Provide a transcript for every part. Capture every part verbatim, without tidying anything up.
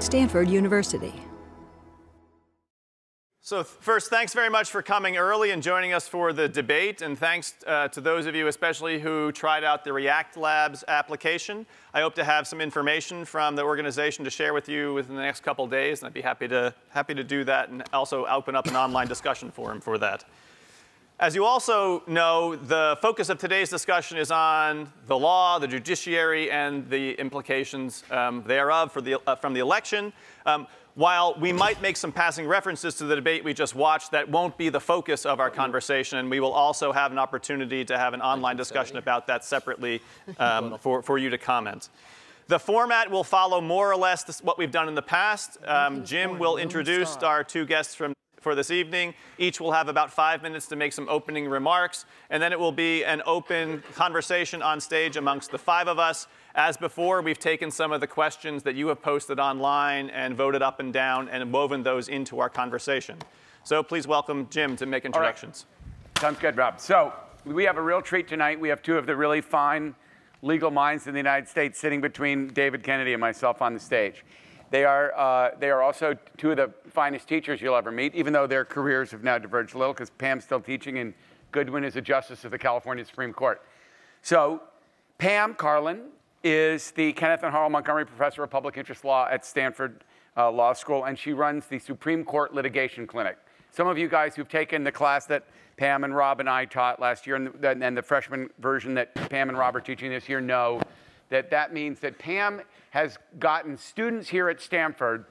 Stanford University. So first, thanks very much for coming early and joining us for the debate. And thanks uh, to those of you especially who tried out the React Labs application. I hope to have some information from the organization to share with you within the next couple days. And I'd be happy to, happy to do that and also open up an online discussion forum for that. As you also know, the focus of today's discussion is on the law, the judiciary, and the implications um, thereof for the, uh, from the election. Um, While we might make some passing references to the debate we just watched, that won't be the focus of our conversation, and we will also have an opportunity to have an online discussion about that separately um, for, for you to comment. The format will follow more or less this, what we've done in the past. Um, Jim will introduce our two guests from, for this evening. Each will have about five minutes to make some opening remarks, and then it will be an open conversation on stage amongst the five of us. As before, we've taken some of the questions that you have posted online and voted up and down and woven those into our conversation. So please welcome Jim to make introductions. Right. Sounds good, Rob. So we have a real treat tonight. We have two of the really fine legal minds in the United States sitting between David Kennedy and myself on the stage. They are, uh, they are also two of the finest teachers you'll ever meet, even though their careers have now diverged a little because Pam's still teaching and Goodwin is a justice of the California Supreme Court. So Pam Karlan is the Kenneth and Harlan Montgomery Professor of Public Interest Law at Stanford uh, Law School, and she runs the Supreme Court Litigation Clinic. Some of you guys who've taken the class that Pam and Rob and I taught last year, and the, and the freshman version that Pam and Rob are teaching this year, know that that means that Pam has gotten students here at Stanford,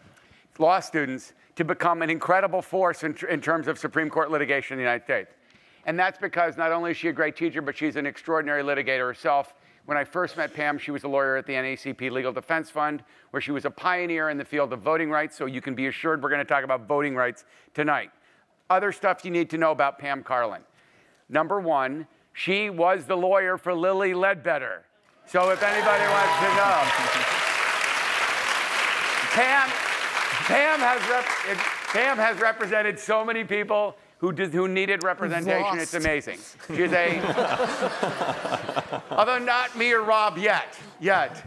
law students, to become an incredible force in, tr in terms of Supreme Court litigation in the United States. And that's because not only is she a great teacher, but she's an extraordinary litigator herself. When I first met Pam, she was a lawyer at the N double A C P Legal Defense Fund, where she was a pioneer in the field of voting rights, so you can be assured we're going to talk about voting rights tonight. Other stuff you need to know about Pam Karlan. Number one, she was the lawyer for Lilly Ledbetter. So if anybody wants to know, Pam, Pam, has rep, Pam has represented so many people Who, did, who needed representation. Lost. It's amazing. She's a, although not me or Rob yet, yet.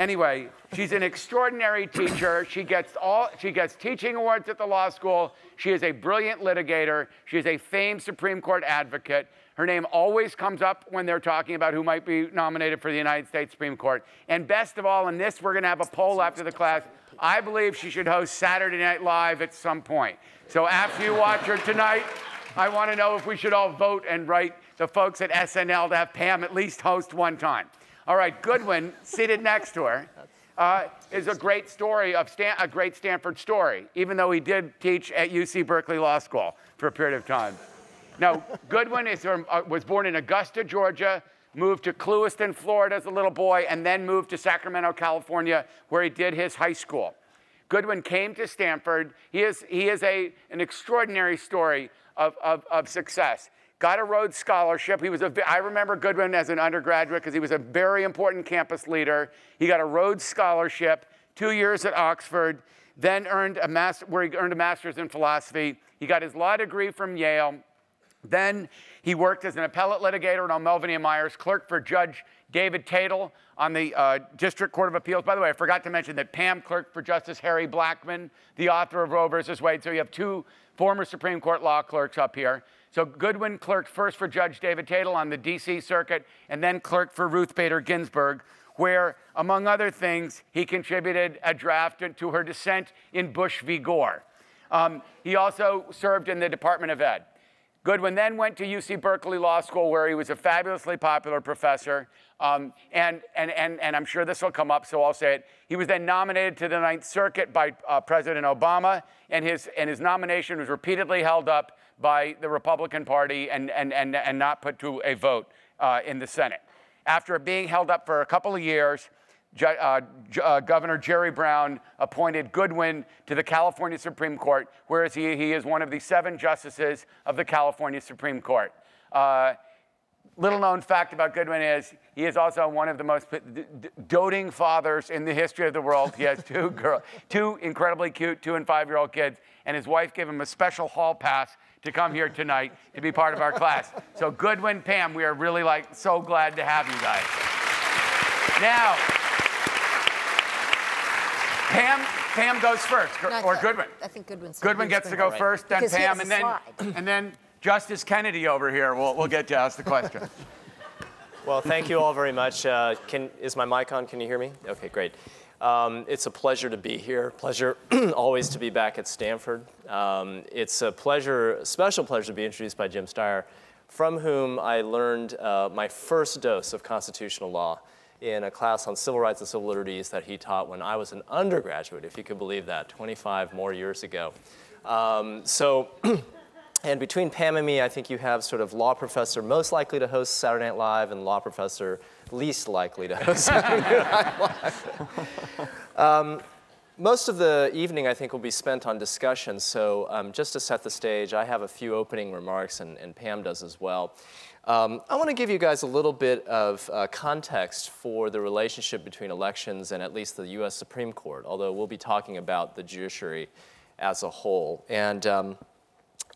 Anyway, she's an extraordinary teacher. She gets, all, she gets teaching awards at the law school. She is a brilliant litigator. She is a famed Supreme Court advocate. Her name always comes up when they're talking about who might be nominated for the United States Supreme Court. And best of all, in this, we're gonna have a poll after the class. I believe she should host Saturday Night Live at some point. So after you watch her tonight, I want to know if we should all vote and write the folks at S N L to have Pam at least host one time. All right, Goodwin, seated next to her, uh, is a great story of Stan a great Stanford story, even though he did teach at U C Berkeley Law School for a period of time. Now, Goodwin is from, uh, was born in Augusta, Georgia, moved to Clewiston, Florida as a little boy, and then moved to Sacramento, California, where he did his high school. Goodwin came to Stanford. He is, he is a, an extraordinary story of, of, of success. Got a Rhodes Scholarship. He was a, I remember Goodwin as an undergraduate because he was a very important campus leader. He got a Rhodes Scholarship, two years at Oxford, then earned a master, where he earned a master's in philosophy. He got his law degree from Yale. Then he worked as an appellate litigator in O'Melveny and Myers, clerk for Judge David Tatel on the uh, District Court of Appeals. By the way, I forgot to mention that Pam clerked for Justice Harry Blackmun, the author of Roe versus Wade. So you have two former Supreme Court law clerks up here. So Goodwin clerked first for Judge David Tatel on the D C Circuit, and then clerked for Ruth Bader Ginsburg, where, among other things, he contributed a draft to her dissent in Bush v. Gore. Um, he also served in the Department of Ed. Goodwin then went to U C Berkeley Law School, where he was a fabulously popular professor. Um, and, and, and, and I'm sure this will come up, so I'll say it. He was then nominated to the Ninth Circuit by uh, President Obama, and his, and his nomination was repeatedly held up by the Republican Party and, and, and, and not put to a vote uh, in the Senate. After being held up for a couple of years, Uh, uh, Governor Jerry Brown appointed Goodwin to the California Supreme Court, whereas he, he is one of the seven justices of the California Supreme Court. Uh, little known fact about Goodwin is he is also one of the most doting fathers in the history of the world. He has two, girl, two incredibly cute two and five-year-old kids, and his wife gave him a special hall pass to come here tonight to be part of our class. So Goodwin, Pam, we are really like so glad to have you guys. Now, Pam, Pam goes first, no, or Goodwin. I think Goodwin's Goodwin gets to go right. first, then because Pam, and then and then Justice Kennedy over here. We'll we'll get to ask the question. Well, thank you all very much. Uh, can is my mic on? Can you hear me? Okay, great. Um, it's a pleasure to be here. Pleasure always to be back at Stanford. Um, it's a pleasure, a special pleasure, to be introduced by Jim Steyer, from whom I learned uh, my first dose of constitutional law in a class on civil rights and civil liberties that he taught when I was an undergraduate, if you could believe that, twenty-five more years ago. Um, so, and between Pam and me, I think you have sort of law professor most likely to host Saturday Night Live and law professor least likely to host Saturday Night Live. Um, most of the evening, I think, will be spent on discussion. So um, just to set the stage, I have a few opening remarks, and, and Pam does as well. Um, I want to give you guys a little bit of uh, context for the relationship between elections and at least the U S Supreme Court, although we'll be talking about the judiciary as a whole. And um,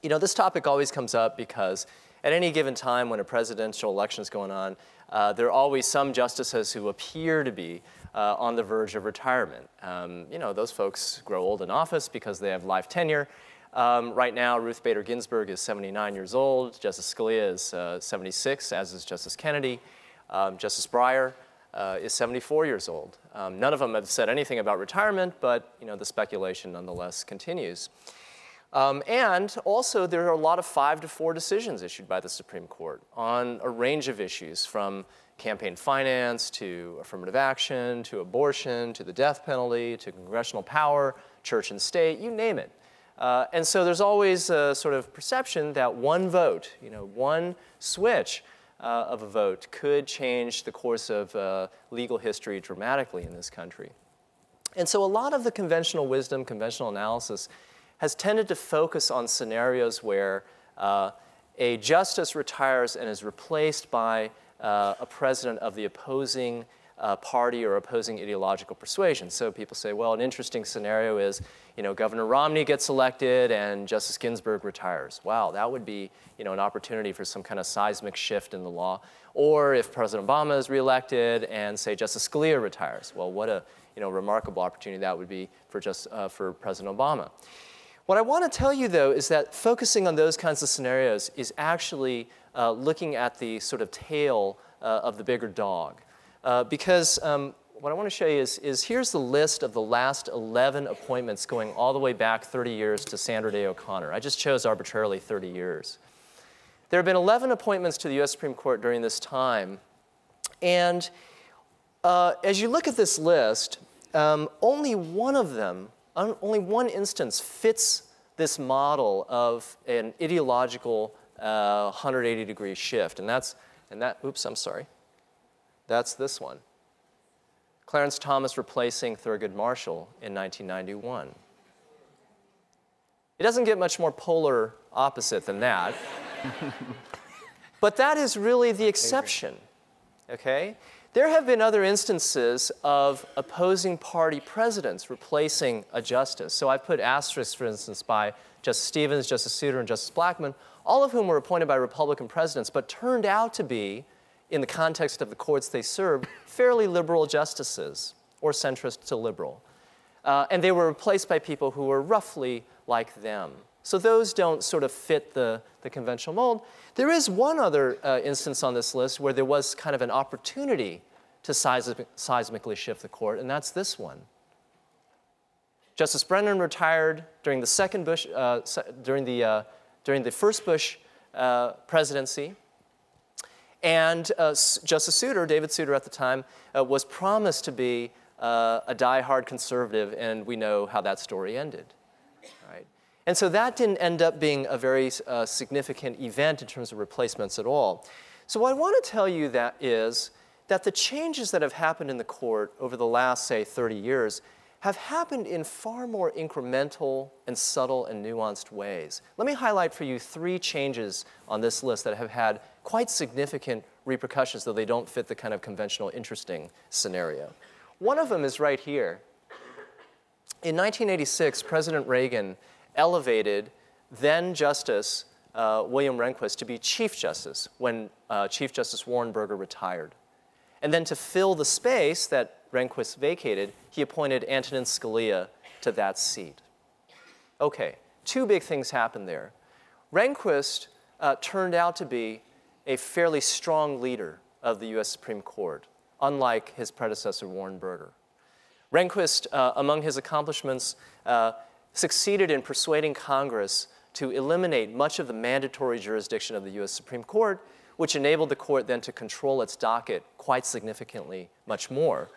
you know, this topic always comes up because at any given time when a presidential election is going on, uh, there are always some justices who appear to be uh, on the verge of retirement. Um, you know, those folks grow old in office because they have life tenure. Um, right now, Ruth Bader Ginsburg is seventy-nine years old. Justice Scalia is uh, seventy-six, as is Justice Kennedy. Um, Justice Breyer uh, is seventy-four years old. Um, none of them have said anything about retirement, but you know, the speculation nonetheless continues. Um, and also, there are a lot of five to four decisions issued by the Supreme Court on a range of issues, from campaign finance to affirmative action, to abortion, to the death penalty, to congressional power, church and state, you name it. Uh, and so there's always a sort of perception that one vote, you know, one switch uh, of a vote could change the course of uh, legal history dramatically in this country. And so a lot of the conventional wisdom, conventional analysis has tended to focus on scenarios where uh, a justice retires and is replaced by uh, a president of the opposing Uh, party or opposing ideological persuasion. So people say, well, an interesting scenario is, you know, Governor Romney gets elected and Justice Ginsburg retires. Wow, that would be, you know, an opportunity for some kind of seismic shift in the law. Or if President Obama is reelected and, say, Justice Scalia retires, well, what a, you know, remarkable opportunity that would be for just uh, for President Obama. What I want to tell you, though, is that focusing on those kinds of scenarios is actually uh, looking at the sort of tail uh, of the bigger dog. Uh, because um, what I want to show you is, is here's the list of the last eleven appointments going all the way back thirty years to Sandra Day O'Connor. I just chose arbitrarily thirty years. There have been eleven appointments to the U S Supreme Court during this time. And uh, as you look at this list, um, only one of them, un only one instance fits this model of an ideological uh, one hundred eighty degree shift. And that's, and that, oops, I'm sorry. That's this one. Clarence Thomas replacing Thurgood Marshall in nineteen ninety-one. It doesn't get much more polar opposite than that. But that is really the exception, okay? There have been other instances of opposing party presidents replacing a justice. So I put asterisks, for instance, by Justice Stevens, Justice Souter, and Justice Blackmun, all of whom were appointed by Republican presidents, but turned out to be, in the context of the courts they serve, fairly liberal justices, or centrist to liberal. Uh, and they were replaced by people who were roughly like them. So those don't sort of fit the, the conventional mold. There is one other uh, instance on this list where there was kind of an opportunity to seismic, seismically shift the court, and that's this one. Justice Brennan retired during the second Bush, uh, during the, uh, during the first Bush uh, presidency. And uh, Justice Souter, David Souter at the time, uh, was promised to be uh, a diehard conservative, and we know how that story ended. Right? And so that didn't end up being a very uh, significant event in terms of replacements at all. So what I want to tell you that is that the changes that have happened in the court over the last, say, thirty years have happened in far more incremental and subtle and nuanced ways. Let me highlight for you three changes on this list that have had quite significant repercussions, though they don't fit the kind of conventional interesting scenario. One of them is right here. In nineteen eighty-six, President Reagan elevated then Justice uh, William Rehnquist to be Chief Justice when uh, Chief Justice Warren Burger retired. And then to fill the space that Rehnquist vacated, he appointed Antonin Scalia to that seat. Okay, two big things happened there. Rehnquist uh, turned out to be a fairly strong leader of the U S Supreme Court, unlike his predecessor, Warren Burger. Rehnquist, uh, among his accomplishments, uh, succeeded in persuading Congress to eliminate much of the mandatory jurisdiction of the U S Supreme Court, which enabled the court then to control its docket quite significantly, much more.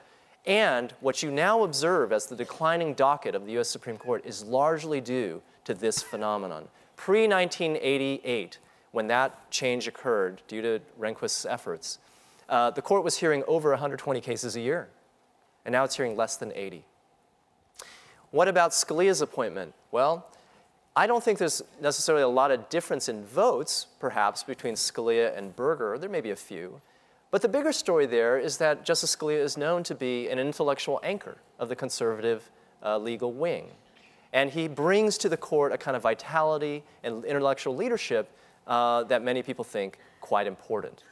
And what you now observe as the declining docket of the U S Supreme Court is largely due to this phenomenon. pre nineteen eighty-eight, when that change occurred due to Rehnquist's efforts, uh, the court was hearing over one hundred twenty cases a year, and now it's hearing less than eighty. What about Scalia's appointment? Well, I don't think there's necessarily a lot of difference in votes, perhaps, between Scalia and Burger. There may be a few. But the bigger story there is that Justice Scalia is known to be an intellectual anchor of the conservative uh, legal wing. And he brings to the court a kind of vitality and intellectual leadership uh, that many people think quite important.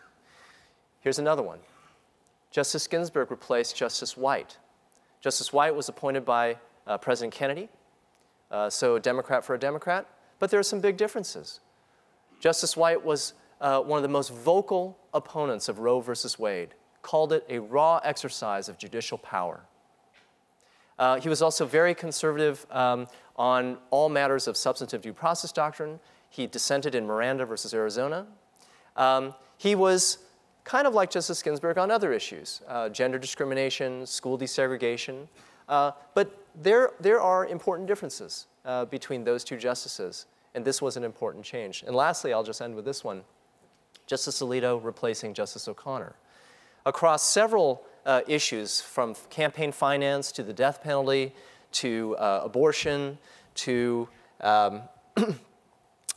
Here's another one. Justice Ginsburg replaced Justice White. Justice White was appointed by uh, President Kennedy, uh, so Democrat for a Democrat. But there are some big differences. Justice White was Uh, one of the most vocal opponents of Roe versus Wade, called it a raw exercise of judicial power. Uh, he was also very conservative um, on all matters of substantive due process doctrine. He dissented in Miranda versus Arizona. Um, he was kind of like Justice Ginsburg on other issues, uh, gender discrimination, school desegregation. Uh, but there, there are important differences uh, between those two justices, and this was an important change. And lastly, I'll just end with this one. Justice Alito replacing Justice O'Connor. Across several uh, issues, from campaign finance to the death penalty to uh, abortion to um,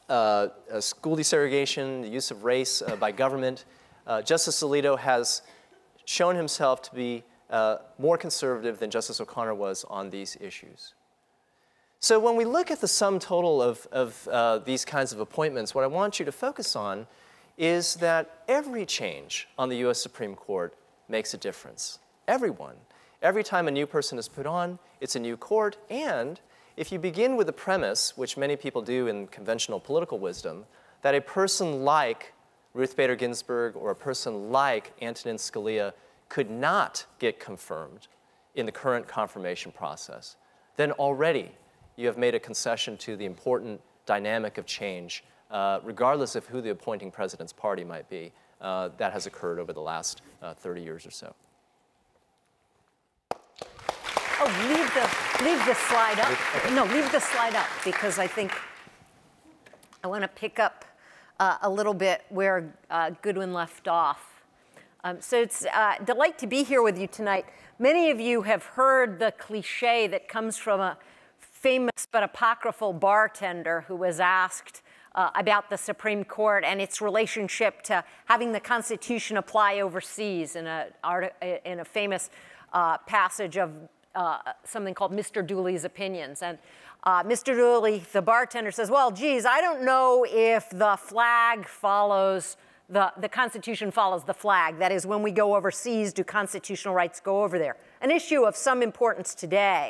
uh, school desegregation, the use of race uh, by government, uh, Justice Alito has shown himself to be uh, more conservative than Justice O'Connor was on these issues. So when we look at the sum total of, of uh, these kinds of appointments, what I want you to focus on is that every change on the U S Supreme Court makes a difference. Everyone. Every time a new person is put on, it's a new court. And if you begin with the premise, which many people do in conventional political wisdom, that a person like Ruth Bader Ginsburg or a person like Antonin Scalia could not get confirmed in the current confirmation process, then already you have made a concession to the important dynamic of change, Uh, regardless of who the appointing president's party might be, uh, that has occurred over the last uh, thirty years or so. Oh, leave the, leave the slide up. No, leave the slide up, because I think I want to pick up uh, a little bit where uh, Goodwin left off. Um, so it's uh, a delight to be here with you tonight. Many of you have heard the cliche that comes from a famous but apocryphal bartender who was asked Uh, about the Supreme Court and its relationship to having the Constitution apply overseas in a, in a famous uh, passage of uh, something called Mister Dooley's Opinions. And uh, Mister Dooley, the bartender, says, well, geez, I don't know if the flag follows, the, the Constitution follows the flag. That is, when we go overseas, do constitutional rights go over there? An issue of some importance today,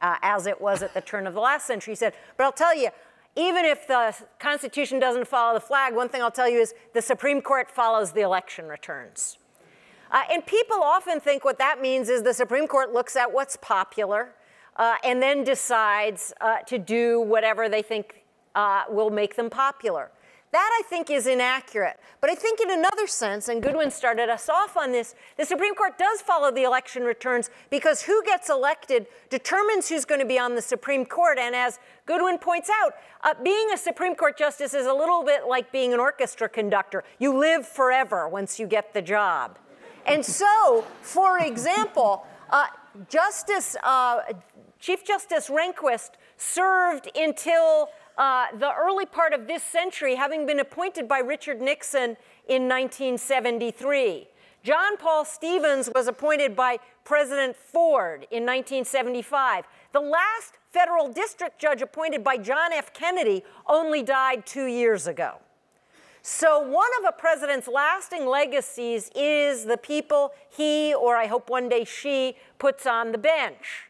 uh, as it was at the turn of the last century. He said, but I'll tell you, even if the Constitution doesn't follow the flag, one thing I'll tell you is the Supreme Court follows the election returns. Uh, and people often think what that means is the Supreme Court looks at what's popular uh, and then decides uh, to do whatever they think uh, will make them popular. That, I think, is inaccurate. But I think in another sense, and Goodwin started us off on this, the Supreme Court does follow the election returns, because who gets elected determines who's going to be on the Supreme Court. And as Goodwin points out, uh, being a Supreme Court justice is a little bit like being an orchestra conductor. You live forever once you get the job. And so, for example, uh, Justice, uh, Chief Justice Rehnquist served until Uh, the early part of this century, having been appointed by Richard Nixon in nineteen seventy-three. John Paul Stevens was appointed by President Ford in nineteen seventy-five. The last federal district judge appointed by John F. Kennedy only died two years ago. So one of a president's lasting legacies is the people he, or I hope one day she, puts on the bench.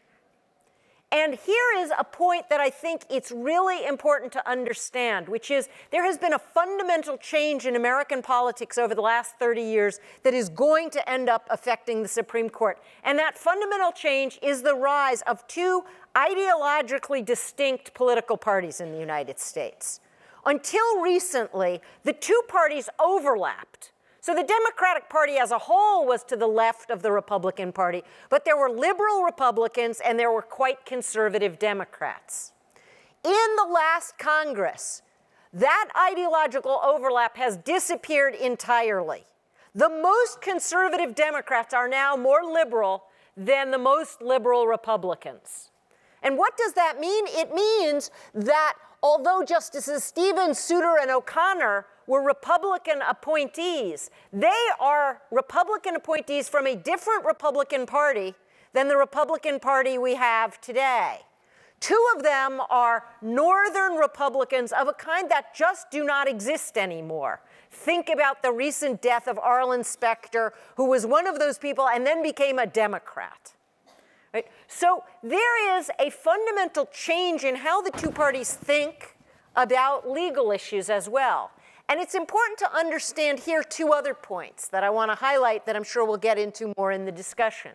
And here is a point that I think it's really important to understand, which is there has been a fundamental change in American politics over the last thirty years that is going to end up affecting the Supreme Court. And that fundamental change is the rise of two ideologically distinct political parties in the United States. Until recently, the two parties overlapped. So the Democratic Party as a whole was to the left of the Republican Party, but there were liberal Republicans and there were quite conservative Democrats. In the last Congress, that ideological overlap has disappeared entirely. The most conservative Democrats are now more liberal than the most liberal Republicans. And what does that mean? It means that although Justices Stevens, Souter, and O'Connor were Republican appointees, they are Republican appointees from a different Republican Party than the Republican Party we have today. Two of them are Northern Republicans of a kind that just do not exist anymore. Think about the recent death of Arlen Specter, who was one of those people and then became a Democrat. Right? So there is a fundamental change in how the two parties think about legal issues as well. And it's important to understand here two other points that I want to highlight that I'm sure we'll get into more in the discussion.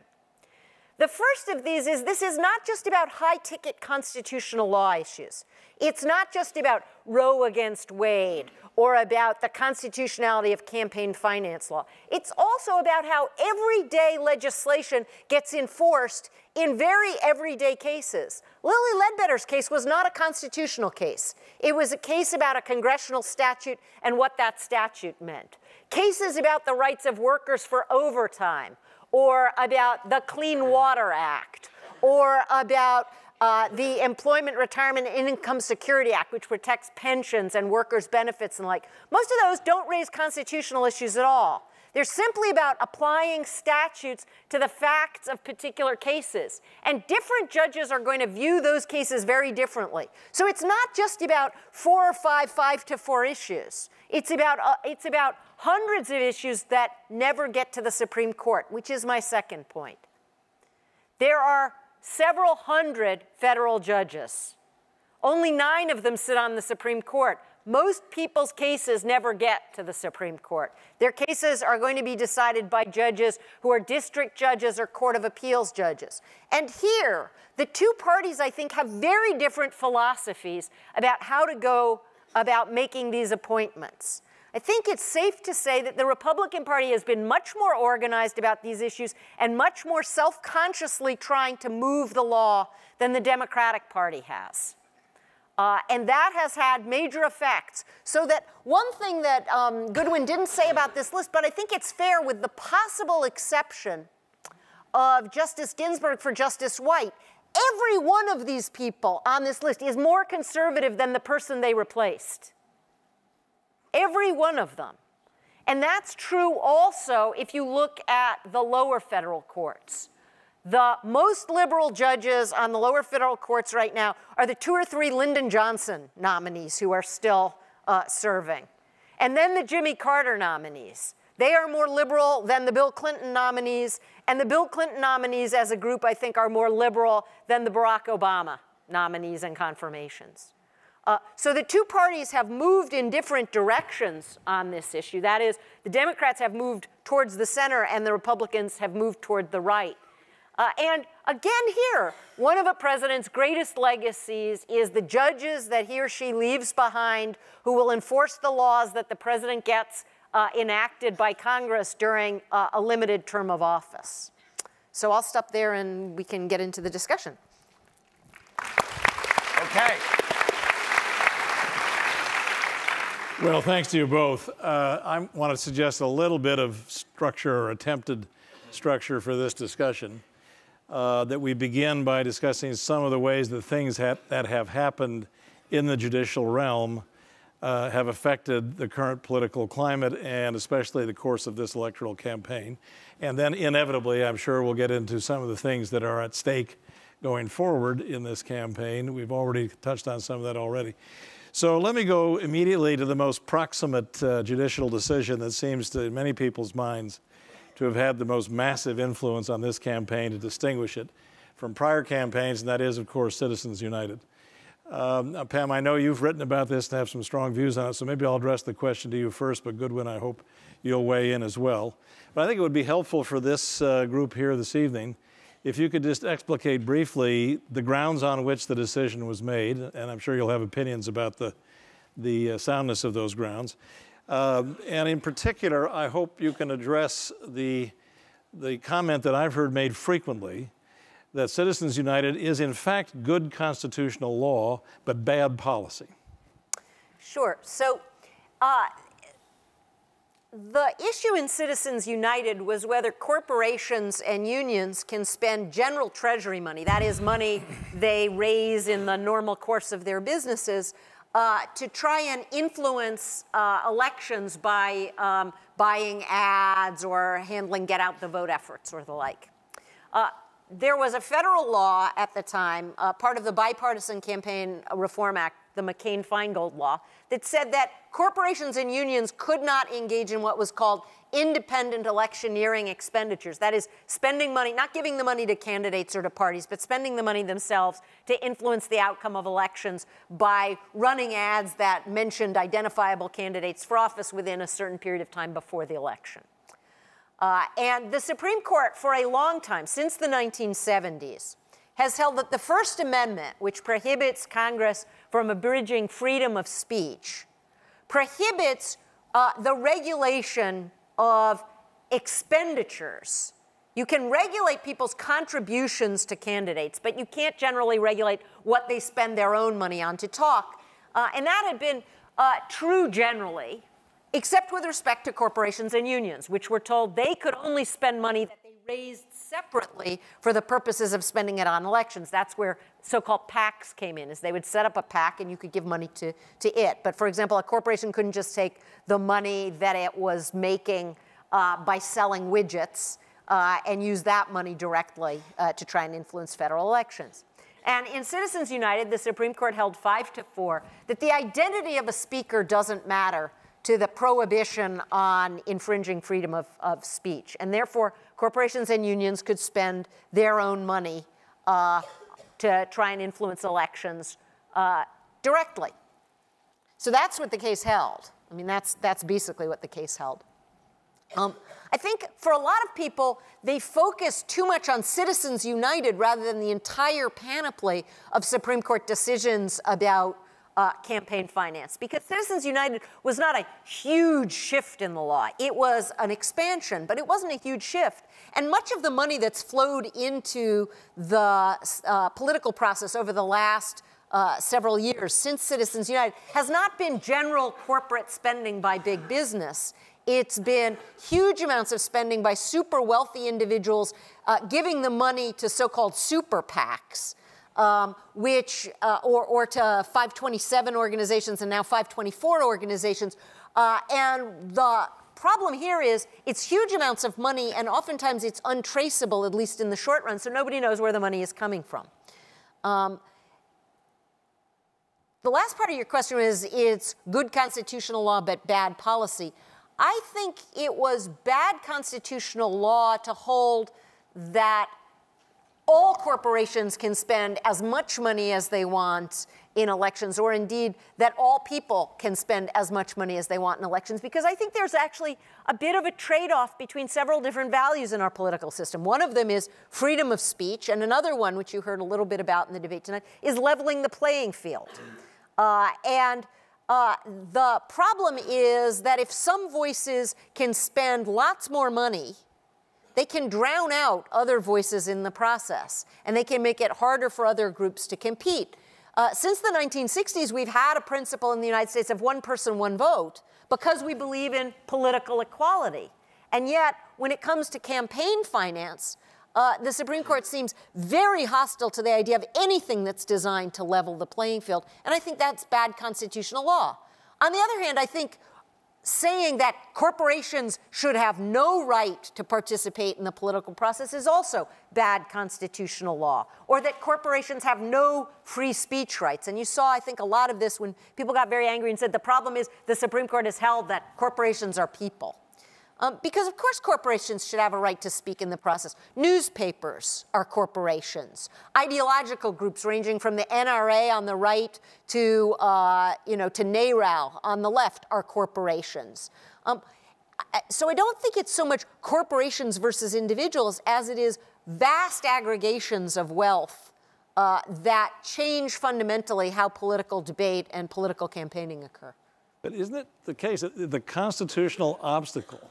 The first of these is this is not just about high-ticket constitutional law issues. It's not just about Roe against Wade or about the constitutionality of campaign finance law. It's also about how everyday legislation gets enforced in very everyday cases. Lilly Ledbetter's case was not a constitutional case. It was a case about a congressional statute and what that statute meant. Cases about the rights of workers for overtime, or about the Clean Water Act, or about uh, the Employment, Retirement, and Income Security Act, which protects pensions and workers' benefits and the like. Most of those don't raise constitutional issues at all. They're simply about applying statutes to the facts of particular cases. And different judges are going to view those cases very differently. So it's not just about four or five, five to four issues. It's about, uh, it's about hundreds of issues that never get to the Supreme Court, which is my second point. There are several hundred federal judges. Only nine of them sit on the Supreme Court. Most people's cases never get to the Supreme Court. Their cases are going to be decided by judges who are district judges or court of appeals judges. And here, the two parties, I think, have very different philosophies about how to go about making these appointments. I think it's safe to say that the Republican Party has been much more organized about these issues and much more self-consciously trying to move the law than the Democratic Party has. Uh, and that has had major effects. So that one thing that um, Goodwin didn't say about this list, but I think it's fair with the possible exception of Justice Ginsburg for Justice White, every one of these people on this list is more conservative than the person they replaced. Every one of them. And that's true also if you look at the lower federal courts. The most liberal judges on the lower federal courts right now are the two or three Lyndon Johnson nominees who are still uh, serving. And then the Jimmy Carter nominees. They are more liberal than the Bill Clinton nominees. And the Bill Clinton nominees as a group, I think, are more liberal than the Barack Obama nominees and confirmations. Uh, so the two parties have moved in different directions on this issue. That is, the Democrats have moved towards the center and the Republicans have moved toward the right. Uh, and again here, one of a president's greatest legacies is the judges that he or she leaves behind who will enforce the laws that the president gets uh, enacted by Congress during uh, a limited term of office. So I'll stop there and we can get into the discussion. Okay. Well, thanks to you both. Uh, I want to suggest a little bit of structure or attempted structure for this discussion. Uh, that we begin by discussing some of the ways that things ha that have happened in the judicial realm uh, have affected the current political climate and especially the course of this electoral campaign. And then inevitably, I'm sure we'll get into some of the things that are at stake going forward in this campaign. We've already touched on some of that already. So let me go immediately to the most proximate uh, judicial decision that seems to, in many people's minds, to have had the most massive influence on this campaign to distinguish it from prior campaigns, and that is, of course, Citizens United. Um, Pam, I know you've written about this and have some strong views on it, so maybe I'll address the question to you first, but Goodwin, I hope you'll weigh in as well. But I think it would be helpful for this uh, group here this evening if you could just explicate briefly the grounds on which the decision was made, and I'm sure you'll have opinions about the, the uh, soundness of those grounds. Um, and in particular, I hope you can address the, the comment that I've heard made frequently that Citizens United is in fact good constitutional law, but bad policy. Sure. So uh, the issue in Citizens United was whether corporations and unions can spend general treasury money, that is money they raise in the normal course of their businesses, Uh, to try and influence uh, elections by um, buying ads or handling get-out-the-vote efforts or the like. Uh, there was a federal law at the time, uh, part of the Bipartisan Campaign Reform Act, the McCain-Feingold law, that said that corporations and unions could not engage in what was called independent electioneering expenditures. That is, spending money, not giving the money to candidates or to parties, but spending the money themselves to influence the outcome of elections by running ads that mentioned identifiable candidates for office within a certain period of time before the election. Uh, and the Supreme Court, for a long time, since the nineteen seventies, has held that the First Amendment, which prohibits Congress from abridging freedom of speech, prohibits uh, the regulation of expenditures. You can regulate people's contributions to candidates, but you can't generally regulate what they spend their own money on to talk. Uh, and that had been uh, true generally, except with respect to corporations and unions, which were told they could only spend money that they raised separately for the purposes of spending it on elections. That's where so-called PACs came in, is they would set up a PAC and you could give money to, to it. But for example, a corporation couldn't just take the money that it was making uh, by selling widgets uh, and use that money directly uh, to try and influence federal elections. And in Citizens United, the Supreme Court held five to four that the identity of a speaker doesn't matter to the prohibition on infringing freedom of, of speech. And therefore, corporations and unions could spend their own money uh, to try and influence elections uh, directly. So that's what the case held. I mean, that's, that's basically what the case held. Um, I think for a lot of people, they focus too much on Citizens United rather than the entire panoply of Supreme Court decisions about Uh, campaign finance, because Citizens United was not a huge shift in the law. It was an expansion, but it wasn't a huge shift. And much of the money that's flowed into the uh, political process over the last uh, several years since Citizens United has not been general corporate spending by big business. It's been huge amounts of spending by super wealthy individuals uh, giving the money to so-called super PACs. Um, which, uh, or, or to five twenty-seven organizations and now five twenty-four organizations. Uh, and the problem here is it's huge amounts of money and oftentimes it's untraceable, at least in the short run, so nobody knows where the money is coming from. Um, the last part of your question is it's good constitutional law but bad policy. I think it was bad constitutional law to hold that all corporations can spend as much money as they want in elections, or indeed that all people can spend as much money as they want in elections, because I think there's actually a bit of a trade-off between several different values in our political system. One of them is freedom of speech, and another one, which you heard a little bit about in the debate tonight, is leveling the playing field. Uh, and uh, the problem is that if some voices can spend lots more money, they can drown out other voices in the process, and they can make it harder for other groups to compete. Uh, since the nineteen sixties, we've had a principle in the United States of one person, one vote, because we believe in political equality. And yet, when it comes to campaign finance, uh, the Supreme Court seems very hostile to the idea of anything that's designed to level the playing field, and I think that's bad constitutional law. On the other hand, I think saying that corporations should have no right to participate in the political process is also bad constitutional law, or that corporations have no free speech rights. And you saw, I think, a lot of this when people got very angry and said the problem is the Supreme Court has held that corporations are people. Um, because, of course, corporations should have a right to speak in the process. Newspapers are corporations. Ideological groups ranging from the N R A on the right to, uh, you know, to NARAL on the left are corporations. Um, so I don't think it's so much corporations versus individuals as it is vast aggregations of wealth uh, that change fundamentally how political debate and political campaigning occur. But isn't it the case that the constitutional obstacle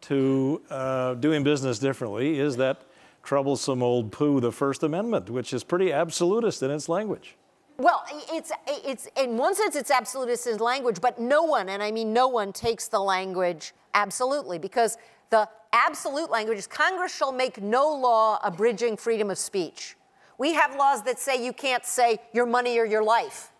to uh, doing business differently is that troublesome old poo, the First Amendment, which is pretty absolutist in its language? Well, it's, it's, in one sense it's absolutist in language, but no one, and I mean no one, takes the language absolutely, because the absolute language is Congress shall make no law abridging freedom of speech. We have laws that say you can't say your money or your life,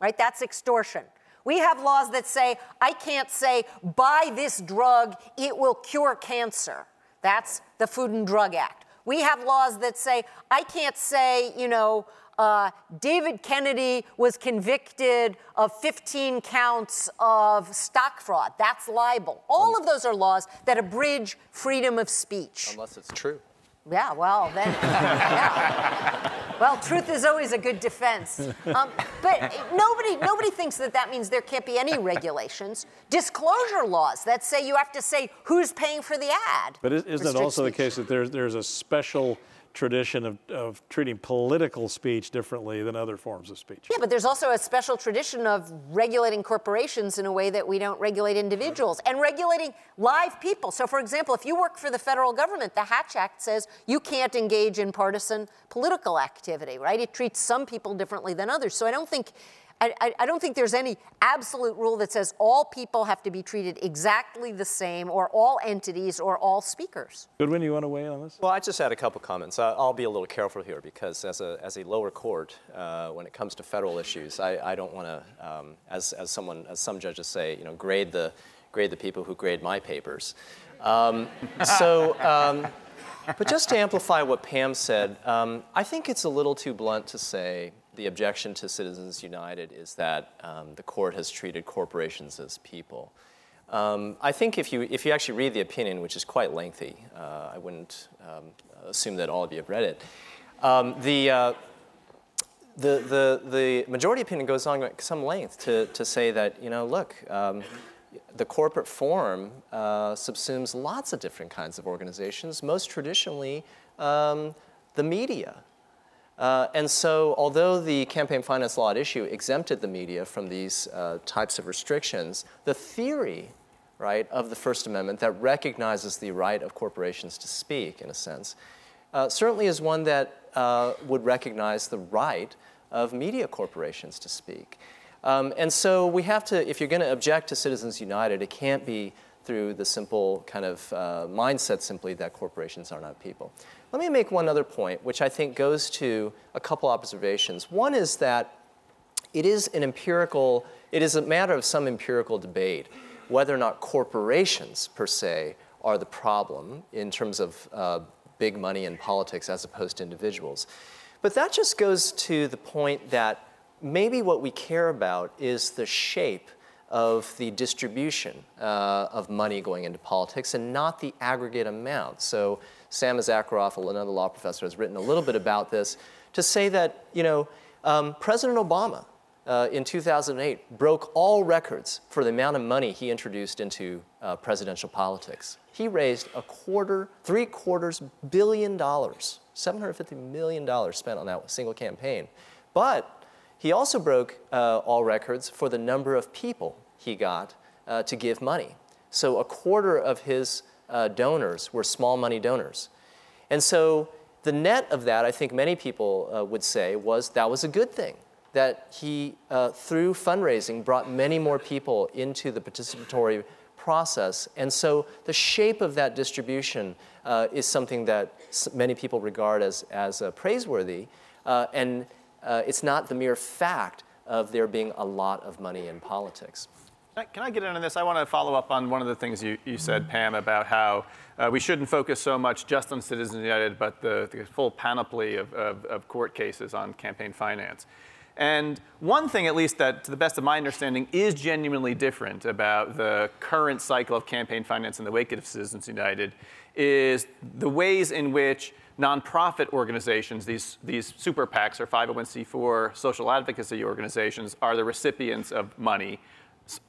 right? That's extortion. We have laws that say, I can't say, buy this drug, it will cure cancer. That's the Food and Drug Act. We have laws that say, I can't say, you know, uh, David Kennedy was convicted of fifteen counts of stock fraud. That's libel. All of those are laws that abridge freedom of speech. Unless it's true. Yeah, well, then, yeah. Well, truth is always a good defense. Um, but nobody, nobody thinks that that means there can't be any regulations. Disclosure laws that say you have to say who's paying for the ad. But isn't it also the case that there's, there's a special tradition of, of treating political speech differently than other forms of speech? Yeah, but there's also a special tradition of regulating corporations in a way that we don't regulate individuals, and regulating live people. So, for example, if you work for the federal government, the Hatch Act says you can't engage in partisan political activity, right? It treats some people differently than others. So I don't think, I, I don't think there's any absolute rule that says all people have to be treated exactly the same, or all entities, or all speakers. Goodwin, you want to weigh in on this? Well, I just had a couple comments. I'll be a little careful here because as a, as a lower court, uh, when it comes to federal issues, I, I don't want to, um, as, as, someone, as some judges say, you know, grade the, grade the people who grade my papers. Um, so, um, but just to amplify what Pam said, um, I think it's a little too blunt to say the objection to Citizens United is that um, the court has treated corporations as people. Um, I think if you, if you actually read the opinion, which is quite lengthy, uh, I wouldn't um, assume that all of you have read it, um, the, uh, the, the, the majority opinion goes on at some length to, to say that, you know, look, um, the corporate form uh, subsumes lots of different kinds of organizations, most traditionally um, the media. Uh, and so, although the campaign finance law at issue exempted the media from these uh, types of restrictions, the theory, right, of the First Amendment that recognizes the right of corporations to speak, in a sense, uh, certainly is one that uh, would recognize the right of media corporations to speak. Um, and so, we have to, if you're going to object to Citizens United, it can't be through the simple kind of uh, mindset simply that corporations are not people. Let me make one other point, which I think goes to a couple observations. One is that it is an empirical, it is a matter of some empirical debate whether or not corporations per se are the problem in terms of uh, big money in politics as opposed to individuals. But that just goes to the point that maybe what we care about is the shape of the distribution uh, of money going into politics and not the aggregate amount. So Sam Issacharoff, another law professor, has written a little bit about this to say that, you know, um, President Obama uh, in two thousand eight broke all records for the amount of money he introduced into uh, presidential politics. He raised a quarter, three quarters billion dollars, seven hundred fifty million dollars spent on that single campaign. But he also broke uh, all records for the number of people he got uh, to give money. So a quarter of his uh, donors were small money donors. And so the net of that, I think many people uh, would say, was that was a good thing, that he, uh, through fundraising, brought many more people into the participatory process. And so the shape of that distribution uh, is something that many people regard as, as uh, praiseworthy. Uh, and Uh, it's not the mere fact of there being a lot of money in politics. Can I get in on this? I want to follow up on one of the things you, you said, Pam, about how uh, we shouldn't focus so much just on Citizens United, but the, the full panoply of, of, of court cases on campaign finance. And one thing, at least, that, to the best of my understanding, is genuinely different about the current cycle of campaign finance in the wake of Citizens United is the ways in which nonprofit organizations, these, these super PACs or five oh one c four social advocacy organizations, are the recipients of money,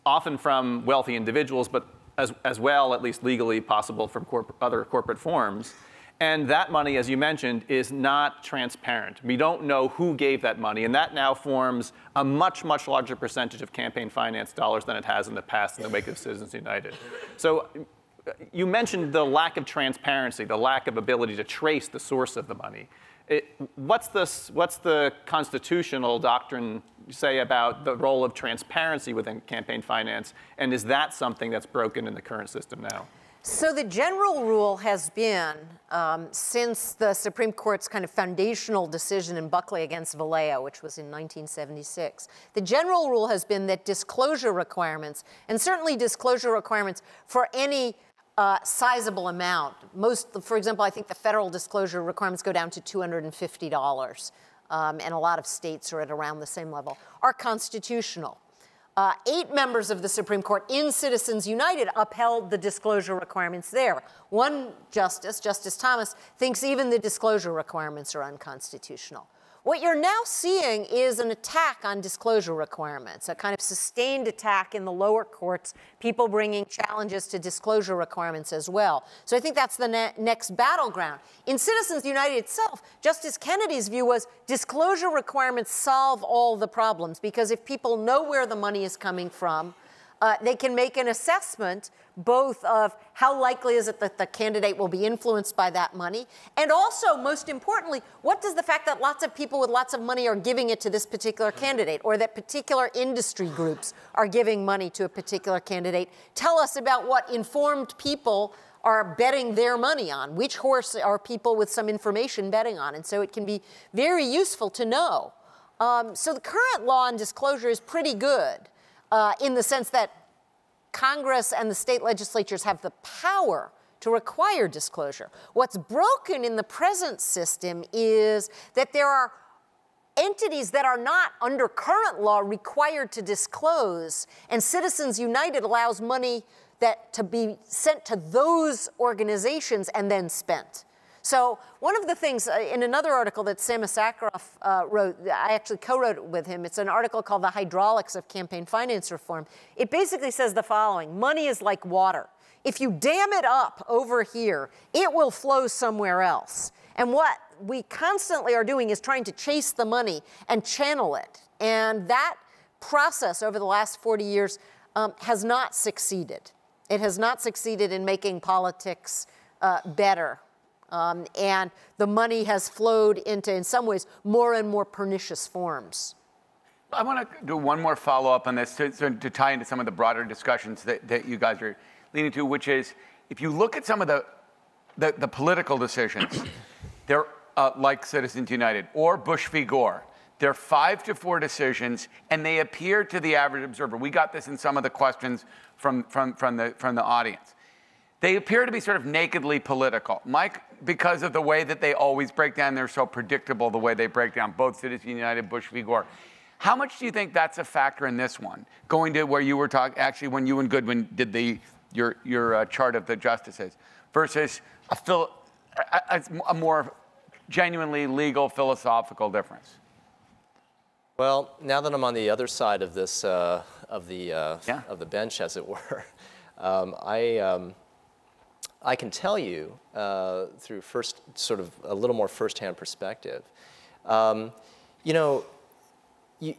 often from wealthy individuals, but as, as well, at least legally possible, from corp- other corporate forms. And that money, as you mentioned, is not transparent. We don't know who gave that money. And that now forms a much, much larger percentage of campaign finance dollars than it has in the past in the wake of Citizens United. So you mentioned the lack of transparency, the lack of ability to trace the source of the money. It, what's, this, what's the constitutional doctrine say about the role of transparency within campaign finance? And is that something that's broken in the current system now? So the general rule has been, um, since the Supreme Court's kind of foundational decision in Buckley against Vallejo, which was in nineteen seventy-six, the general rule has been that disclosure requirements, and certainly disclosure requirements for any uh, sizable amount, most, for example, I think the federal disclosure requirements go down to two hundred fifty dollars, um, and a lot of states are at around the same level, are constitutional. Uh, eight members of the Supreme Court in Citizens United upheld the disclosure requirements there. One justice, Justice Thomas, thinks even the disclosure requirements are unconstitutional. What you're now seeing is an attack on disclosure requirements, a kind of sustained attack in the lower courts, people bringing challenges to disclosure requirements as well. So I think that's the ne- next battleground. In Citizens United itself, Justice Kennedy's view was disclosure requirements solve all the problems, because if people know where the money is coming from, Uh, they can make an assessment both of how likely is it that the candidate will be influenced by that money, and also, most importantly, what does the fact that lots of people with lots of money are giving it to this particular candidate, or that particular industry groups are giving money to a particular candidate, tell us about what informed people are betting their money on? Which horse are people with some information betting on? And so it can be very useful to know. Um, so the current law on disclosure is pretty good. Uh, in the sense that Congress and the state legislatures have the power to require disclosure. What's broken in the present system is that there are entities that are not, under current law, required to disclose, and Citizens United allows money that to be sent to those organizations and then spent. So one of the things uh, in another article that Sam Issacharoff uh, wrote, I actually co-wrote it with him. It's an article called The Hydraulics of Campaign Finance Reform. It basically says the following: money is like water. If you dam it up over here, it will flow somewhere else. And what we constantly are doing is trying to chase the money and channel it. And that process over the last forty years um, has not succeeded. It has not succeeded in making politics uh, better. Um, and the money has flowed into, in some ways, more and more pernicious forms. I want to do one more follow-up on this to, to tie into some of the broader discussions that, that you guys are leaning to, which is, if you look at some of the, the, the political decisions, they're uh, like Citizens United or Bush v. Gore. They're five to four decisions, and they appear to the average observer. We got this in some of the questions from, from, from, the, from the audience. They appear to be sort of nakedly political, Mike, because of the way that they always break down. They're so predictable, the way they break down, both Citizens United, Bush v. Gore. How much do you think that's a factor in this one? Going to where you were talking, actually, when you and Goodwin did the your your uh, chart of the justices, versus a, phil a, a more genuinely legal philosophical difference. Well, now that I'm on the other side of this uh, of the uh, yeah. of the bench, as it were, um, I. Um, I can tell you uh, through first, sort of a little more firsthand perspective, um, you know, you,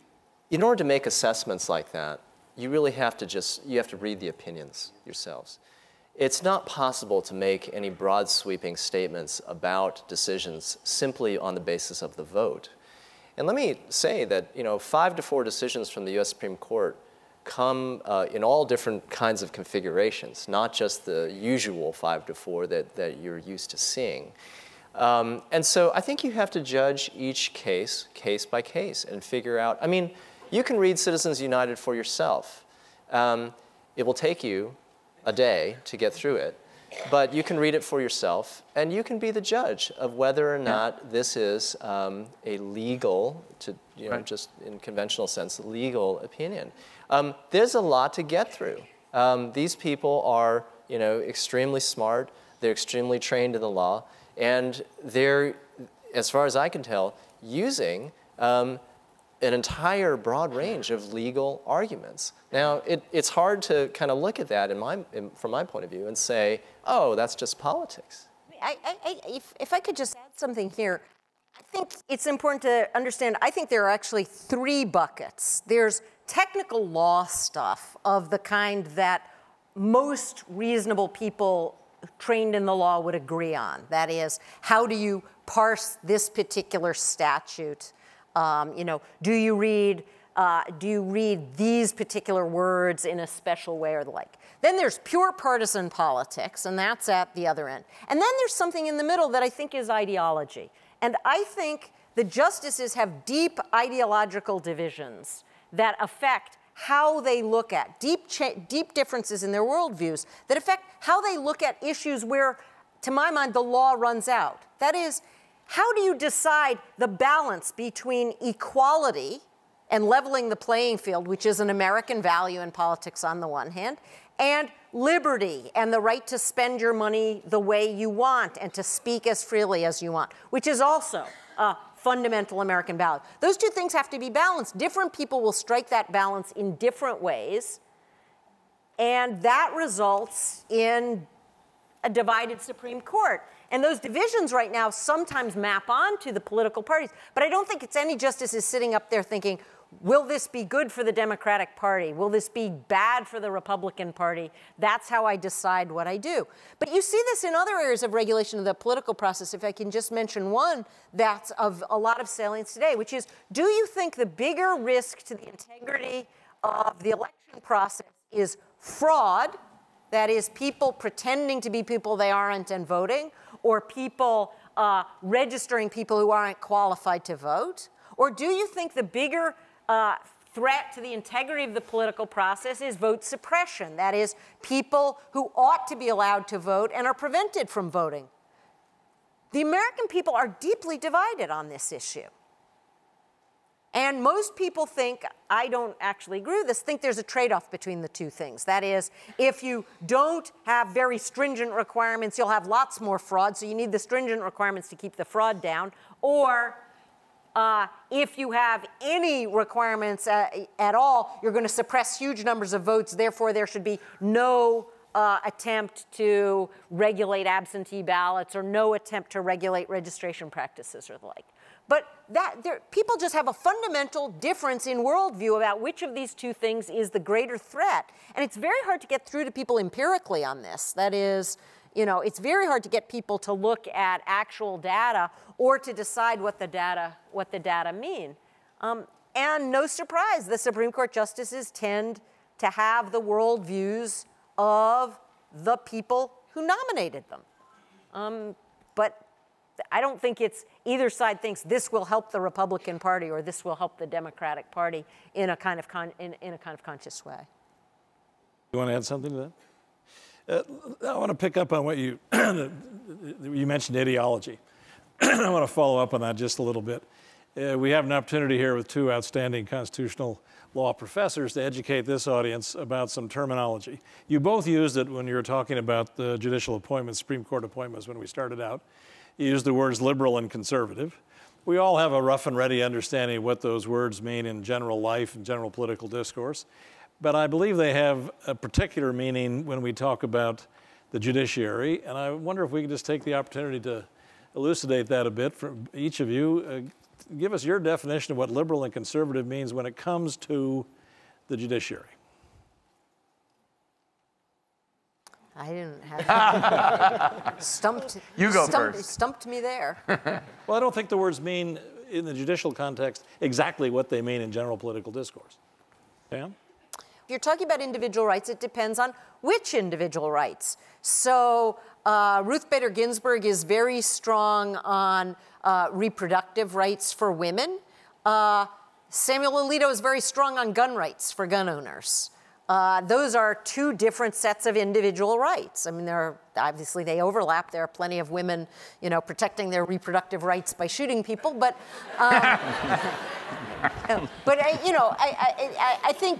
in order to make assessments like that, you really have to just, you have to read the opinions yourselves. It's not possible to make any broad sweeping statements about decisions simply on the basis of the vote. And let me say that, you know, five to four decisions from the U S Supreme Court come uh, in all different kinds of configurations, not just the usual five to four that, that you're used to seeing. Um, and so I think you have to judge each case, case by case, and figure out, I mean, you can read Citizens United for yourself. Um, it will take you a day to get through it, but you can read it for yourself, and you can be the judge of whether or not yeah. this is um, a legal, to you know, right. just in conventional sense, legal opinion. Um, there's a lot to get through. Um, these people are, you know, extremely smart. They're extremely trained in the law, and they're, as far as I can tell, using um, an entire broad range of legal arguments. Now, it, it's hard to kind of look at that in my, in, from my point of view and say, oh, that's just politics. I, I, if, if I could just add something here, I think it's important to understand, I think there are actually three buckets. There's technical law stuff of the kind that most reasonable people trained in the law would agree on. That is, how do you parse this particular statute? Um, you know, do you read uh, do you read these particular words in a special way or the like? Then there's pure partisan politics, and that's at the other end. And then there's something in the middle that I think is ideology. And I think the justices have deep ideological divisions that affect how they look at deep cha deep differences in their worldviews that affect how they look at issues where, to my mind, the law runs out. That is, how do you decide the balance between equality and leveling the playing field, which is an American value in politics on the one hand, and liberty and the right to spend your money the way you want and to speak as freely as you want, which is also a fundamental American value? Those two things have to be balanced. Different people will strike that balance in different ways, and that results in a divided Supreme Court. And those divisions right now sometimes map onto the political parties. But I don't think it's any justices sitting up there thinking, will this be good for the Democratic Party? Will this be bad for the Republican Party? That's how I decide what I do. But you see this in other areas of regulation of the political process. If I can just mention one that's of a lot of salience today, which is, do you think the bigger risk to the integrity of the election process is fraud, that is, people pretending to be people they aren't and voting, or people uh, registering people who aren't qualified to vote? Or do you think the bigger uh, threat to the integrity of the political process is vote suppression? That is, people who ought to be allowed to vote and are prevented from voting. The American people are deeply divided on this issue. And most people think, I don't actually agree with this, think there's a trade-off between the two things. That is, if you don't have very stringent requirements, you'll have lots more fraud, so you need the stringent requirements to keep the fraud down. Or uh, if you have any requirements uh, at all, you're going to suppress huge numbers of votes, therefore there should be no Uh, attempt to regulate absentee ballots or no attempt to regulate registration practices or the like. But that, there, people just have a fundamental difference in worldview about which of these two things is the greater threat. And it's very hard to get through to people empirically on this. That is, you know, it's very hard to get people to look at actual data or to decide what the data, what the data mean. Um, and no surprise, the Supreme Court justices tend to have the worldviews of the people who nominated them. Um, but I don't think it's either side thinks this will help the Republican Party or this will help the Democratic Party in a kind of, con in, in a kind of conscious way. You want to add something to that? Uh, I want to pick up on what you, you mentioned ideology. I want to follow up on that just a little bit. Uh, we have an opportunity here with two outstanding constitutional law professors to educate this audience about some terminology. You both used it when you were talking about the judicial appointments, Supreme Court appointments when we started out. You used the words liberal and conservative. We all have a rough and ready understanding of what those words mean in general life and general political discourse. But I believe they have a particular meaning when we talk about the judiciary. And I wonder if we could just take the opportunity to elucidate that a bit for each of you. Uh, Give us your definition of what liberal and conservative means when it comes to the judiciary. I didn't have stumped. You go stumped, first. Stumped me there. Well, I don't think the words mean in the judicial context exactly what they mean in general political discourse. Pam? If you're talking about individual rights, it depends on which individual rights. So uh, Ruth Bader Ginsburg is very strong on Uh, reproductive rights for women. Uh, Samuel Alito is very strong on gun rights for gun owners. Uh, those are two different sets of individual rights. I mean, there are, obviously they overlap. There are plenty of women, you know, protecting their reproductive rights by shooting people. But, um, but I, you know, I, I, I think,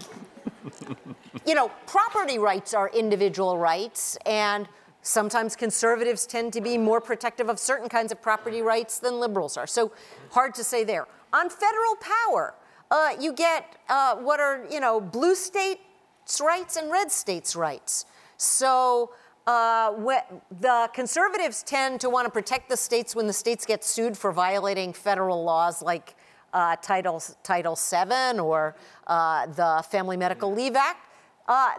you know, property rights are individual rights, and sometimes conservatives tend to be more protective of certain kinds of property rights than liberals are. So hard to say there. On federal power, uh, you get uh, what are, you know, blue states' rights and red states' rights. So uh, the conservatives tend to want to protect the states when the states get sued for violating federal laws like uh, Title seven or uh, the Family Medical Leave Act. Uh,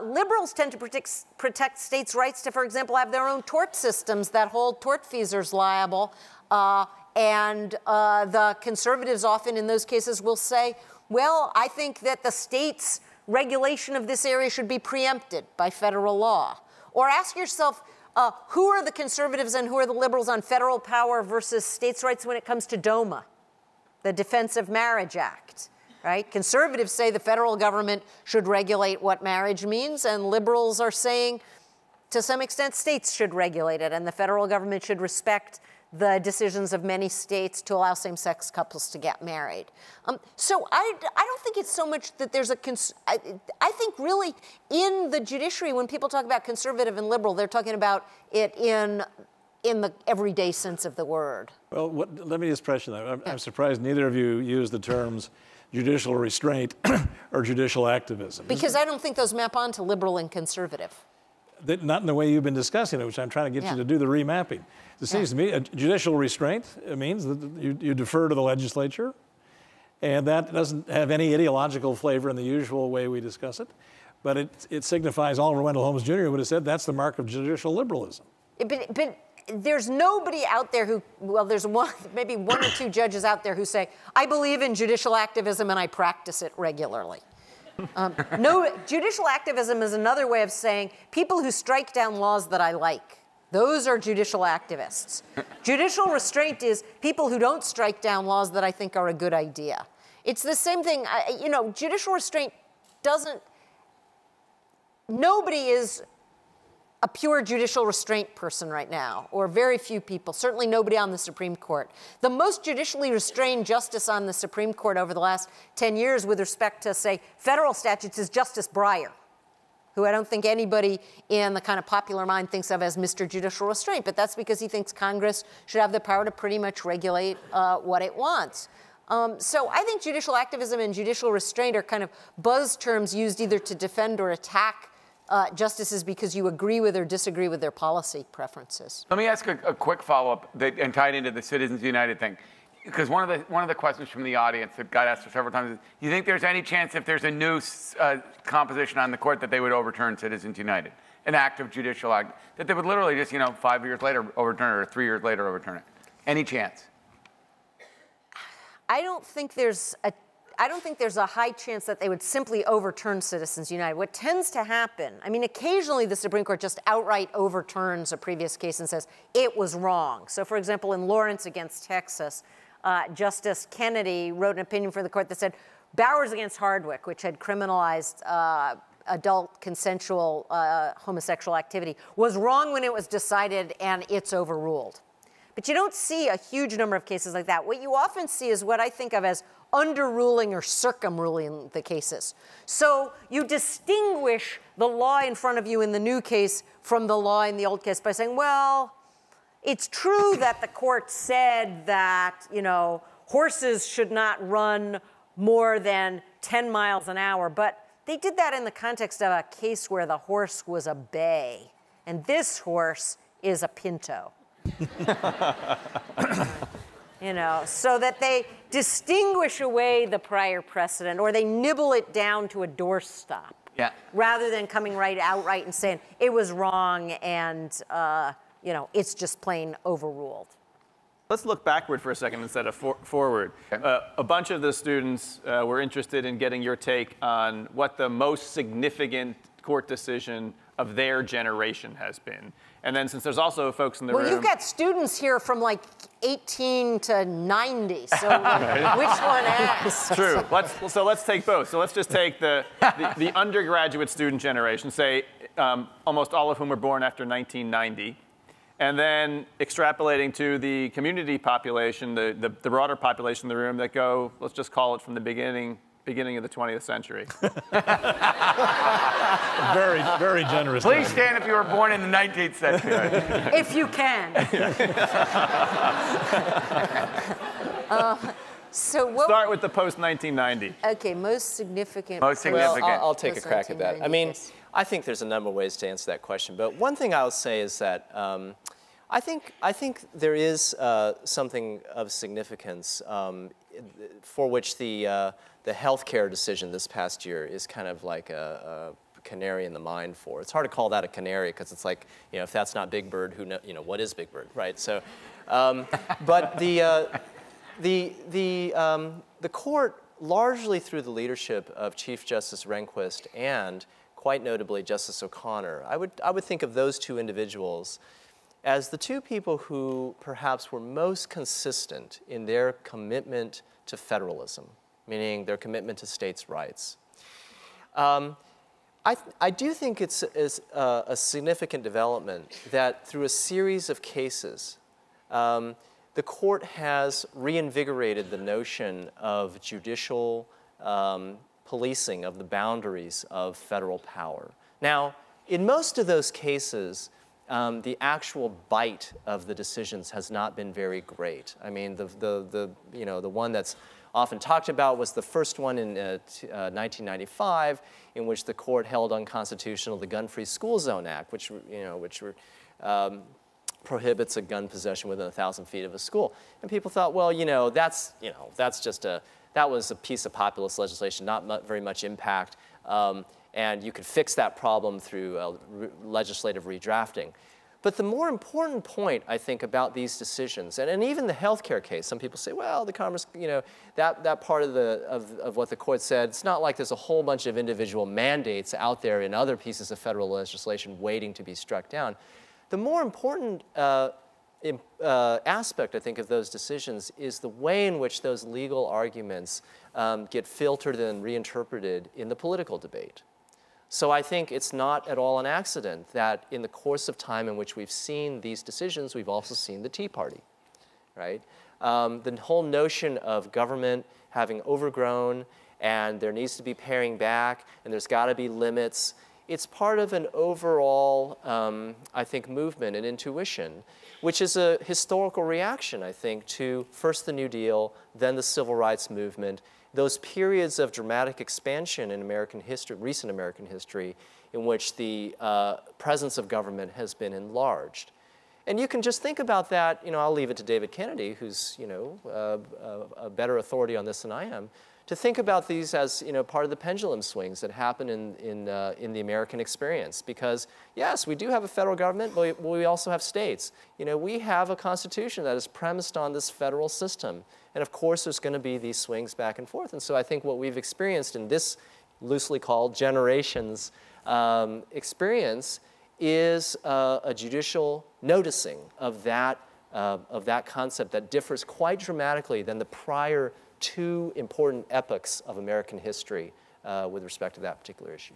the liberals tend to protect, protect states' rights to, for example, have their own tort systems that hold tortfeasors liable. Uh, and uh, the conservatives often in those cases will say, well, I think that the state's regulation of this area should be preempted by federal law. Or ask yourself, uh, who are the conservatives and who are the liberals on federal power versus states' rights when it comes to DOMA, the Defense of Marriage Act? Right? Conservatives say the federal government should regulate what marriage means, and liberals are saying, to some extent, states should regulate it, and the federal government should respect the decisions of many states to allow same-sex couples to get married. Um, so I, I don't think it's so much that there's a, cons I, I think really in the judiciary, when people talk about conservative and liberal, they're talking about it in in the everyday sense of the word. Well, what, let me just press you on that. I'm, yeah. I'm surprised neither of you use the terms judicial restraint or judicial activism. Because I don't think those map onto liberal and conservative. That, not in the way you've been discussing it, which I'm trying to get yeah. you to do the remapping. It seems yeah. to me a judicial restraint means that you, you defer to the legislature, and that doesn't have any ideological flavor in the usual way we discuss it, but it, it signifies Oliver Wendell Holmes Junior would have said that's the mark of judicial liberalism. But, but there's nobody out there who, well, there's one, maybe one or two judges out there who say, I believe in judicial activism and I practice it regularly. Um, no, judicial activism is another way of saying people who strike down laws that I like. Those are judicial activists. Judicial restraint is people who don't strike down laws that I think are a good idea. It's the same thing, I, you know, judicial restraint doesn't, nobody is a pure judicial restraint person right now, or very few people, certainly nobody on the Supreme Court. The most judicially restrained justice on the Supreme Court over the last ten years with respect to, say, federal statutes is Justice Breyer, who I don't think anybody in the kind of popular mind thinks of as Mister Judicial Restraint, but that's because he thinks Congress should have the power to pretty much regulate uh, what it wants. Um, so I think judicial activism and judicial restraint are kind of buzz terms used either to defend or attack Uh, justices because you agree with or disagree with their policy preferences. Let me ask a, a quick follow-up that, and tie it into the Citizens United thing, because one of the one of the questions from the audience that got asked several times is, do you think there's any chance if there's a new uh, composition on the court that they would overturn Citizens United, an act of judicial act, that they would literally just, you know, five years later overturn it or three years later overturn it? Any chance? I don't think there's a I don't think there's a high chance that they would simply overturn Citizens United. What tends to happen, I mean, occasionally the Supreme Court just outright overturns a previous case and says it was wrong. So for example, in Lawrence against Texas, uh, Justice Kennedy wrote an opinion for the court that said Bowers against Hardwick, which had criminalized uh, adult consensual uh, homosexual activity, was wrong when it was decided and it's overruled. But you don't see a huge number of cases like that. What you often see is what I think of as underruling or circumruling the cases. So you distinguish the law in front of you in the new case from the law in the old case by saying, well, it's true that the court said that, you know, horses should not run more than ten miles an hour, but they did that in the context of a case where the horse was a bay, and this horse is a pinto. You know, so that they distinguish away the prior precedent, or they nibble it down to a doorstop, yeah. rather than coming right outright and saying it was wrong and uh, you know, it's just plain overruled. Let's look backward for a second instead of for forward. Okay. Uh, a bunch of the students uh, were interested in getting your take on what the most significant court decision of their generation has been. And then since there's also folks in the well, room. Well, you've got students here from like eighteen to ninety, so like, which one asks? True, let's, so let's take both. So let's just take the, the, the undergraduate student generation, say um, almost all of whom were born after nineteen ninety. And then extrapolating to the community population, the, the, the broader population in the room that go, let's just call it from the beginning, beginning of the twentieth century. Very, very generous. Please stand if you were born in the nineteenth century. If you can. uh, so what Start with the post nineteen ninety. OK, most significant. Most significant. Well, I'll, I'll take a crack at that. I mean, yes. I think there's a number of ways to answer that question. But one thing I'll say is that um, I think, I think there is uh, something of significance um, for which the, uh, the healthcare decision this past year is kind of like a, a canary in the mine for. It's hard to call that a canary because it's like, you know, if that's not Big Bird, who know, you know, what is Big Bird, right? So, um, but the, uh, the, the, um, the court, largely through the leadership of Chief Justice Rehnquist and quite notably Justice O'Connor, I would, I would think of those two individuals as the two people who perhaps were most consistent in their commitment to federalism, meaning their commitment to states' rights. Um, I, I do think it's, it's uh, a significant development that through a series of cases, um, the court has reinvigorated the notion of judicial um, policing of the boundaries of federal power. Now, in most of those cases, um, the actual bite of the decisions has not been very great. I mean, the, the, the, you know, the one that's often talked about was the first one in uh, t uh, nineteen ninety-five, in which the court held unconstitutional the Gun-Free School Zone Act, which, you know, which were, um, prohibits a gun possession within a thousand feet of a school. And people thought, well, you know, that's, you know, that's just a, that was a piece of populist legislation, not mu very much impact. Um, and you could fix that problem through uh, re legislative redrafting. But the more important point, I think, about these decisions, and, and even the healthcare case, some people say, well, the Commerce, you know, that, that part of, the, of, of what the court said, it's not like there's a whole bunch of individual mandates out there in other pieces of federal legislation waiting to be struck down. The more important uh, Uh, aspect, I think, of those decisions is the way in which those legal arguments um, get filtered and reinterpreted in the political debate. So I think it's not at all an accident that in the course of time in which we've seen these decisions, we've also seen the Tea Party, right? Um, the whole notion of government having overgrown and there needs to be paring back and there's got to be limits. It's part of an overall, um, I think, movement and intuition, which is a historical reaction, I think, to first the New Deal, then the Civil Rights Movement, those periods of dramatic expansion in American history, recent American history, in which the uh, presence of government has been enlarged. And you can just think about that. You know, I'll leave it to David Kennedy, who's, you know, uh, a, a better authority on this than I am, to think about these as, you know, part of the pendulum swings that happen in, in, uh, in the American experience. Because yes, we do have a federal government, but we, we also have states. You know, we have a constitution that is premised on this federal system. And of course, there's going to be these swings back and forth. And so I think what we've experienced in this loosely called generations um, experience is uh, a judicial noticing of that, uh, of that concept that differs quite dramatically than the prior two important epochs of American history uh, with respect to that particular issue.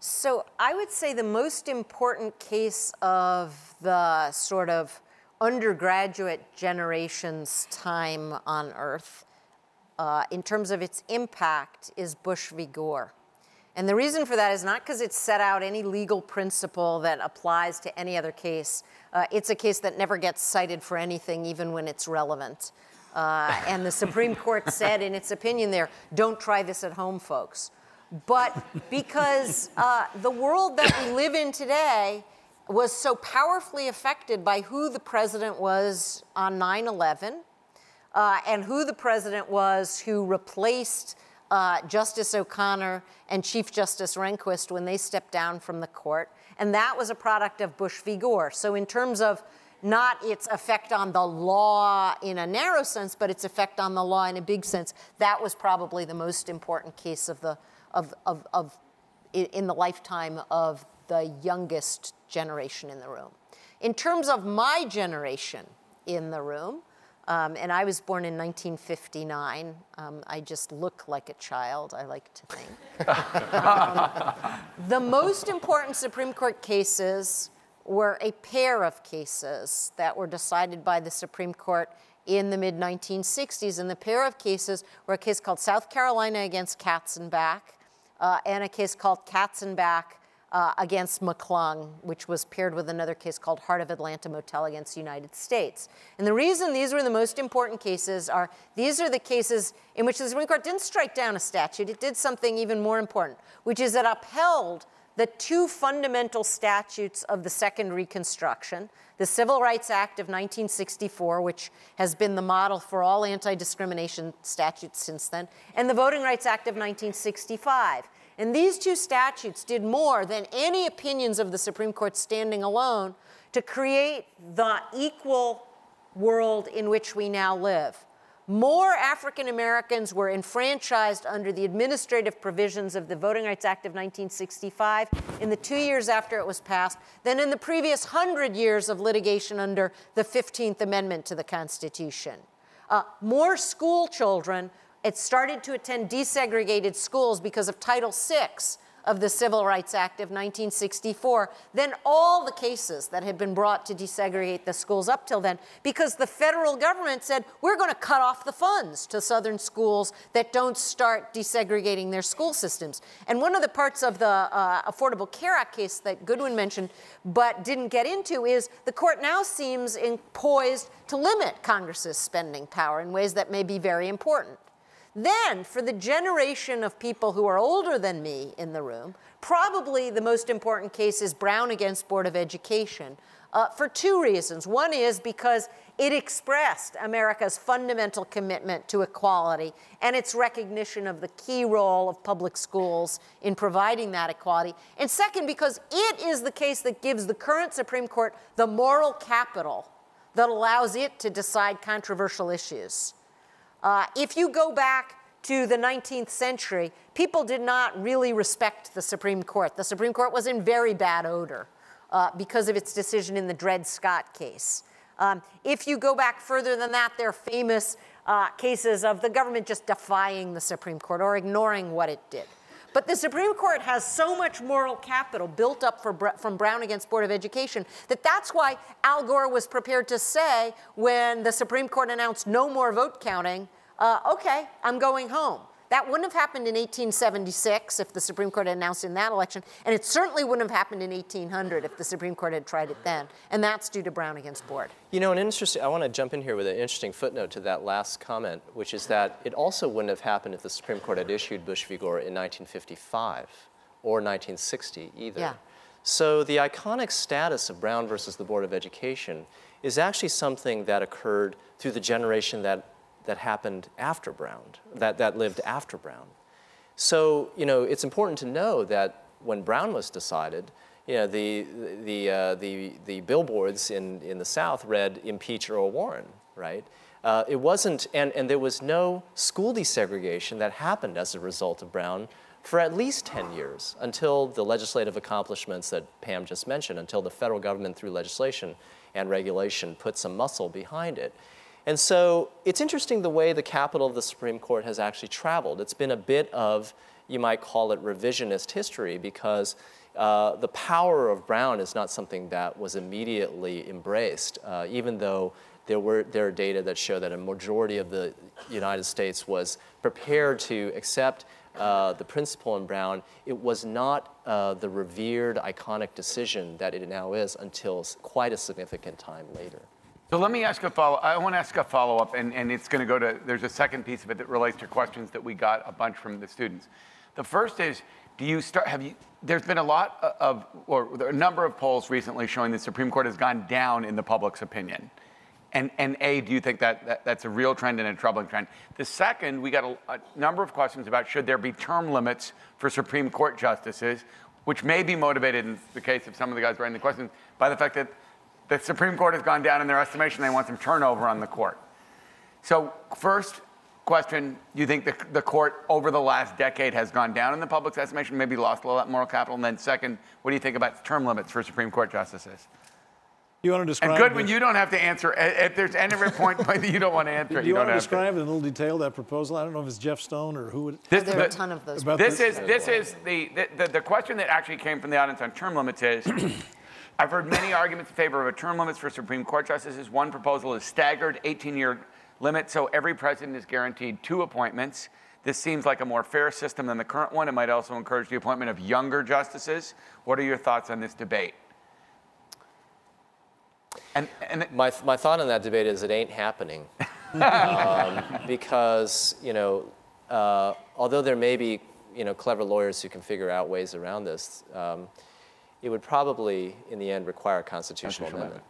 So I would say the most important case of the sort of undergraduate generation's time on Earth uh, in terms of its impact is Bush v. Gore. And the reason for that is not because it set out any legal principle that applies to any other case. Uh, it's a case that never gets cited for anything, even when it's relevant. Uh, and the Supreme Court said in its opinion there, don't try this at home, folks. But because uh, the world that we live in today was so powerfully affected by who the president was on nine eleven uh, and who the president was who replaced uh, Justice O'Connor and Chief Justice Rehnquist when they stepped down from the court. And that was a product of Bush v. Gore. So in terms of not its effect on the law in a narrow sense, but its effect on the law in a big sense. That was probably the most important case of the, of, of, of, in the lifetime of the youngest generation in the room. In terms of my generation in the room, um, and I was born in nineteen fifty-nine. Um, I just look like a child, I like to think. um, the most important Supreme Court cases were a pair of cases that were decided by the Supreme Court in the mid nineteen sixties. And the pair of cases were a case called South Carolina against Katzenbach uh, and a case called Katzenbach uh, against McClung, which was paired with another case called Heart of Atlanta Motel against United States. And the reason these were the most important cases are these are the cases in which the Supreme Court didn't strike down a statute. It did something even more important, which is it upheld the two fundamental statutes of the Second Reconstruction, the Civil Rights Act of nineteen sixty-four, which has been the model for all anti-discrimination statutes since then, and the Voting Rights Act of nineteen sixty-five. And these two statutes did more than any opinions of the Supreme Court standing alone to create the equal world in which we now live. More African Americans were enfranchised under the administrative provisions of the Voting Rights Act of nineteen sixty-five in the two years after it was passed than in the previous hundred years of litigation under the fifteenth Amendment to the Constitution. Uh, more school children had started to attend desegregated schools because of Title six of the Civil Rights Act of nineteen sixty-four than all the cases that had been brought to desegregate the schools up till then, because the federal government said, we're going to cut off the funds to Southern schools that don't start desegregating their school systems. And one of the parts of the uh, Affordable Care Act case that Goodwin mentioned but didn't get into is the court now seems in, poised to limit Congress's spending power in ways that may be very important. Then, for the generation of people who are older than me in the room, probably the most important case is Brown against Board of Education uh, for two reasons. One is because it expressed America's fundamental commitment to equality and its recognition of the key role of public schools in providing that equality. And second, because it is the case that gives the current Supreme Court the moral capital that allows it to decide controversial issues. Uh, if you go back to the nineteenth century, people did not really respect the Supreme Court. The Supreme Court was in very bad odor uh, because of its decision in the Dred Scott case. Um, if you go back further than that, there are famous uh, cases of the government just defying the Supreme Court or ignoring what it did. But the Supreme Court has so much moral capital built up for, from Brown against Board of Education that that's why Al Gore was prepared to say when the Supreme Court announced no more vote counting, uh, okay, I'm going home. That wouldn't have happened in eighteen seventy-six if the Supreme Court had announced in that election, and it certainly wouldn't have happened in eighteen hundred if the Supreme Court had tried it then, and that's due to Brown against Board. You know, an interesting, I want to jump in here with an interesting footnote to that last comment, which is that it also wouldn't have happened if the Supreme Court had issued Bush v. Gore in nineteen fifty-five or nineteen sixty either. Yeah. So the iconic status of Brown versus the Board of Education is actually something that occurred through the generation that that happened after Brown, that, that lived after Brown. So, you know, it's important to know that when Brown was decided, you know, the, the, uh, the, the billboards in, in the South read, impeach Earl Warren, right? Uh, it wasn't, and, and there was no school desegregation that happened as a result of Brown for at least ten years, until the legislative accomplishments that Pam just mentioned, until the federal government through legislation and regulation put some muscle behind it. And so it's interesting the way the capital of the Supreme Court has actually traveled. It's been a bit of, you might call it revisionist history, because uh, the power of Brown is not something that was immediately embraced, uh, even though there were there are data that show that a majority of the United States was prepared to accept uh, the principle in Brown. It was not uh, the revered, iconic decision that it now is until quite a significant time later. So let me ask a follow. I want to ask a follow-up, and, and it's going to go to, there's a second piece of it that relates to questions that we got a bunch from the students. The first is, do you start, have you, there's been a lot of, or a number of polls recently showing the Supreme Court has gone down in the public's opinion. And, and A, do you think that, that that's a real trend and a troubling trend? The second, we got a, a number of questions about should there be term limits for Supreme Court justices, which may be motivated in the case of some of the guys writing the questions by the fact that the Supreme Court has gone down in their estimation. They want some turnover on the court. So first question, do you think the, the court over the last decade has gone down in the public's estimation, maybe lost a lot of moral capital? And then second, what do you think about term limits for Supreme Court justices? You want to describe? And Goodwin, the, you don't have to answer. If there's any point that you don't want to answer, do you, you want don't to describe to. in a little detail that proposal? I don't know if it's Jeff Stone or who. Would, this, there are the, a ton of those. This, this is this is the, the the question that actually came from the audience on term limits is, I've heard many arguments in favor of a term limits for Supreme Court justices. One proposal is staggered eighteen-year limit, so every president is guaranteed two appointments. This seems like a more fair system than the current one. It might also encourage the appointment of younger justices. What are your thoughts on this debate? And, and my, my thought on that debate is it ain't happening. um, because, you know, uh, although there may be, you know, clever lawyers who can figure out ways around this, um, it would probably, in the end, require a constitutional amendment.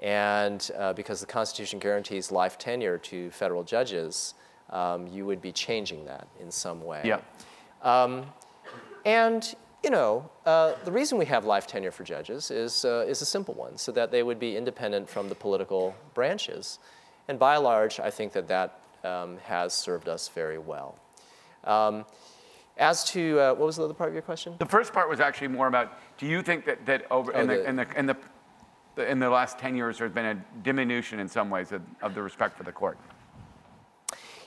And uh, because the Constitution guarantees life tenure to federal judges, Um, you would be changing that in some way. Yeah. Um, and, you know, uh, the reason we have life tenure for judges is, uh, is a simple one, so that they would be independent from the political branches. And by and large, I think that that um, has served us very well. Um, as to, uh, what was the other part of your question? The first part was actually more about, do you think that, that over oh, in, the, the, in, the, in, the, in the last ten years there's been a diminution in some ways of, of the respect for the court?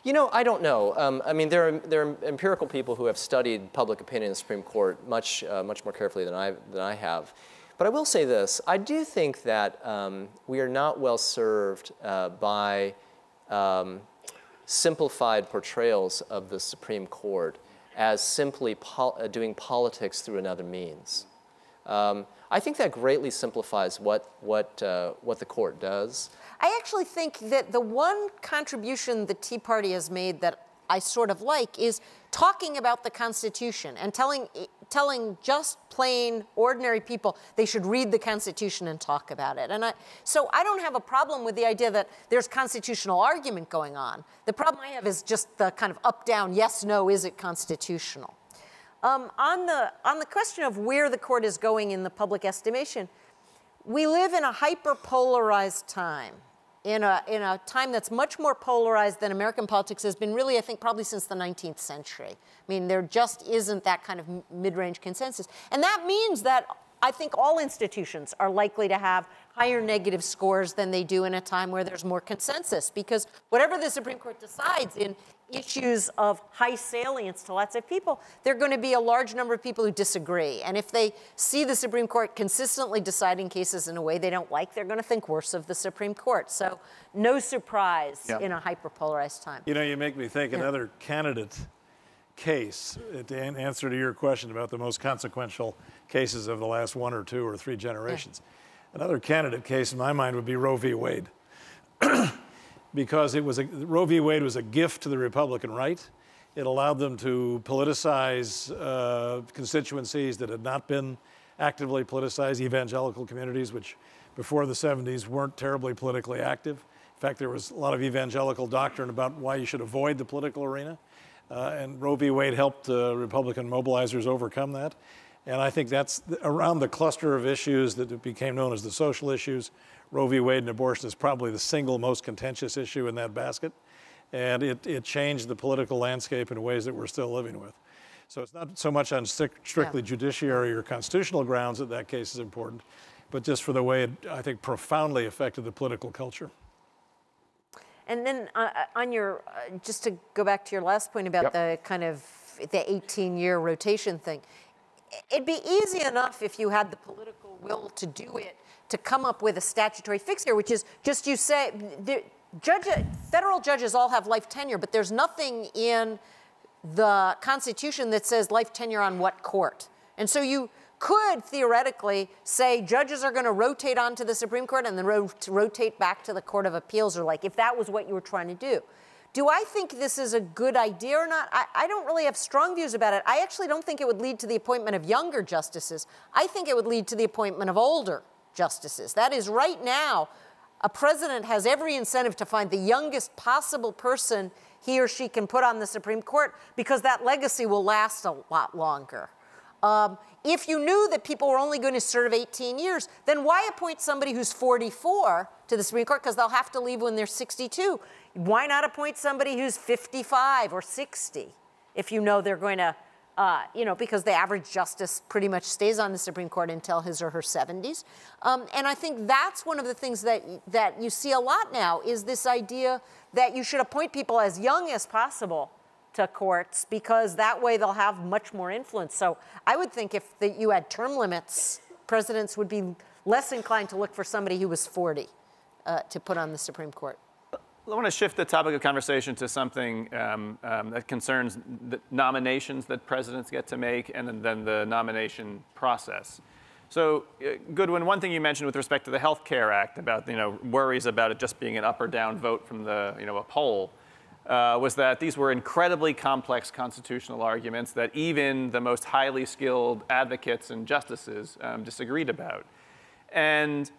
You know, I don't know. Um, I mean, there are, there are empirical people who have studied public opinion in the Supreme Court much, uh, much more carefully than I, than I have. But I will say this. I do think that um, we are not well served uh, by um, simplified portrayals of the Supreme Court as simply pol doing politics through another means. Um, I think that greatly simplifies what, what, uh, what the court does. I actually think that the one contribution the Tea Party has made that I sort of like is talking about the Constitution and telling, telling just plain, ordinary people they should read the Constitution and talk about it. And I, so I don't have a problem with the idea that there's constitutional argument going on. The problem I have is just the kind of up-down, yes, no, is it constitutional? Um, on the, on the question of where the court is going in the public estimation, we live in a hyper-polarized time, in a, in a time that's much more polarized than American politics has been really, I think, probably since the nineteenth century. I mean, there just isn't that kind of mid-range consensus. And that means that I think all institutions are likely to have higher negative scores than they do in a time where there's more consensus, because whatever the Supreme Court decides in issues of high salience to lots of people, there are going to be a large number of people who disagree. And if they see the Supreme Court consistently deciding cases in a way they don't like, they're going to think worse of the Supreme Court. So no surprise yeah. in a hyper-polarized time. You know, you make me think yeah. another candidate case, in answer to your question about the most consequential cases of the last one or two or three generations. Yeah. Another candidate case in my mind would be Roe v. Wade. Because it was a, Roe v. Wade was a gift to the Republican right. It allowed them to politicize uh, constituencies that had not been actively politicized, evangelical communities, which before the seventies weren't terribly politically active. In fact, there was a lot of evangelical doctrine about why you should avoid the political arena. Uh, and Roe v. Wade helped uh, Republican mobilizers overcome that. And I think that's around the cluster of issues that became known as the social issues. Roe v. Wade and abortion is probably the single most contentious issue in that basket. And it, it changed the political landscape in ways that we're still living with. So it's not so much on strictly yeah. judiciary or constitutional grounds that that case is important, but just for the way it, I think, profoundly affected the political culture. And then uh, on your, uh, just to go back to your last point about yep. the kind of the eighteen-year rotation thing, it'd be easy enough if you had the political will to do it, to come up with a statutory fix here, which is just you say, the judge, federal judges all have life tenure, but there's nothing in the Constitution that says life tenure on what court. And so you could theoretically say judges are going to rotate onto the Supreme Court and then ro rotate back to the Court of Appeals, or like, if that was what you were trying to do. Do I think this is a good idea or not? I, I don't really have strong views about it. I actually don't think it would lead to the appointment of younger justices. I think it would lead to the appointment of older justices. That is, right now, a president has every incentive to find the youngest possible person he or she can put on the Supreme Court, because that legacy will last a lot longer. Um, if you knew that people were only going to serve eighteen years, then why appoint somebody who's forty-four to the Supreme Court, because they'll have to leave when they're sixty-two? Why not appoint somebody who's fifty-five or sixty if you know they're going to uh, you know, because the average justice pretty much stays on the Supreme Court until his or her seventies. Um, and I think that's one of the things that, that you see a lot now is this idea that you should appoint people as young as possible to courts, because that way they'll have much more influence. So I would think if the, you had term limits, presidents would be less inclined to look for somebody who was forty uh, to put on the Supreme Court. I want to shift the topic of conversation to something um, um, that concerns the nominations that presidents get to make and then, then the nomination process. So, uh, Goodwin, one thing you mentioned with respect to the Health Care Act about, you know, worries about it just being an up or down vote from the, you know, a poll, uh, was that these were incredibly complex constitutional arguments that even the most highly skilled advocates and justices um, disagreed about. And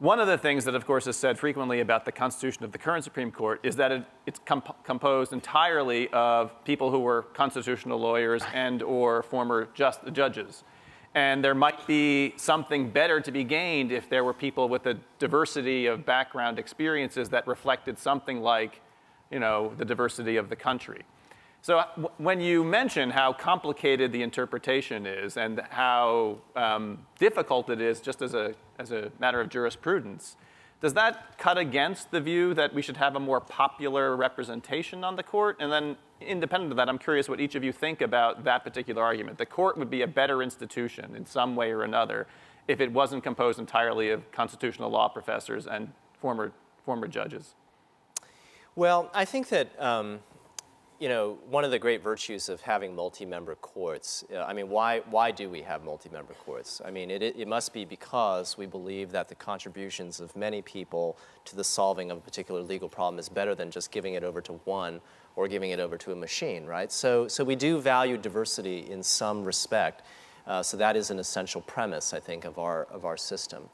one of the things that, of course, is said frequently about the Constitution of the current Supreme Court is that it, it's comp composed entirely of people who were constitutional lawyers and or former just judges. And there might be something better to be gained if there were people with a diversity of background experiences that reflected something like, you know, the diversity of the country. So w when you mention how complicated the interpretation is and how um, difficult it is just as a, as a matter of jurisprudence, does that cut against the view that we should have a more popular representation on the court? And then independent of that, I'm curious what each of you think about that particular argument. The court would be a better institution in some way or another if it wasn't composed entirely of constitutional law professors and former, former judges. Well, I think that um you know, one of the great virtues of having multi-member courts, uh, I mean, why, why do we have multi-member courts? I mean, it, it must be because we believe that the contributions of many people to the solving of a particular legal problem is better than just giving it over to one or giving it over to a machine, right? So, so we do value diversity in some respect. Uh, so that is an essential premise, I think, of our, of our system.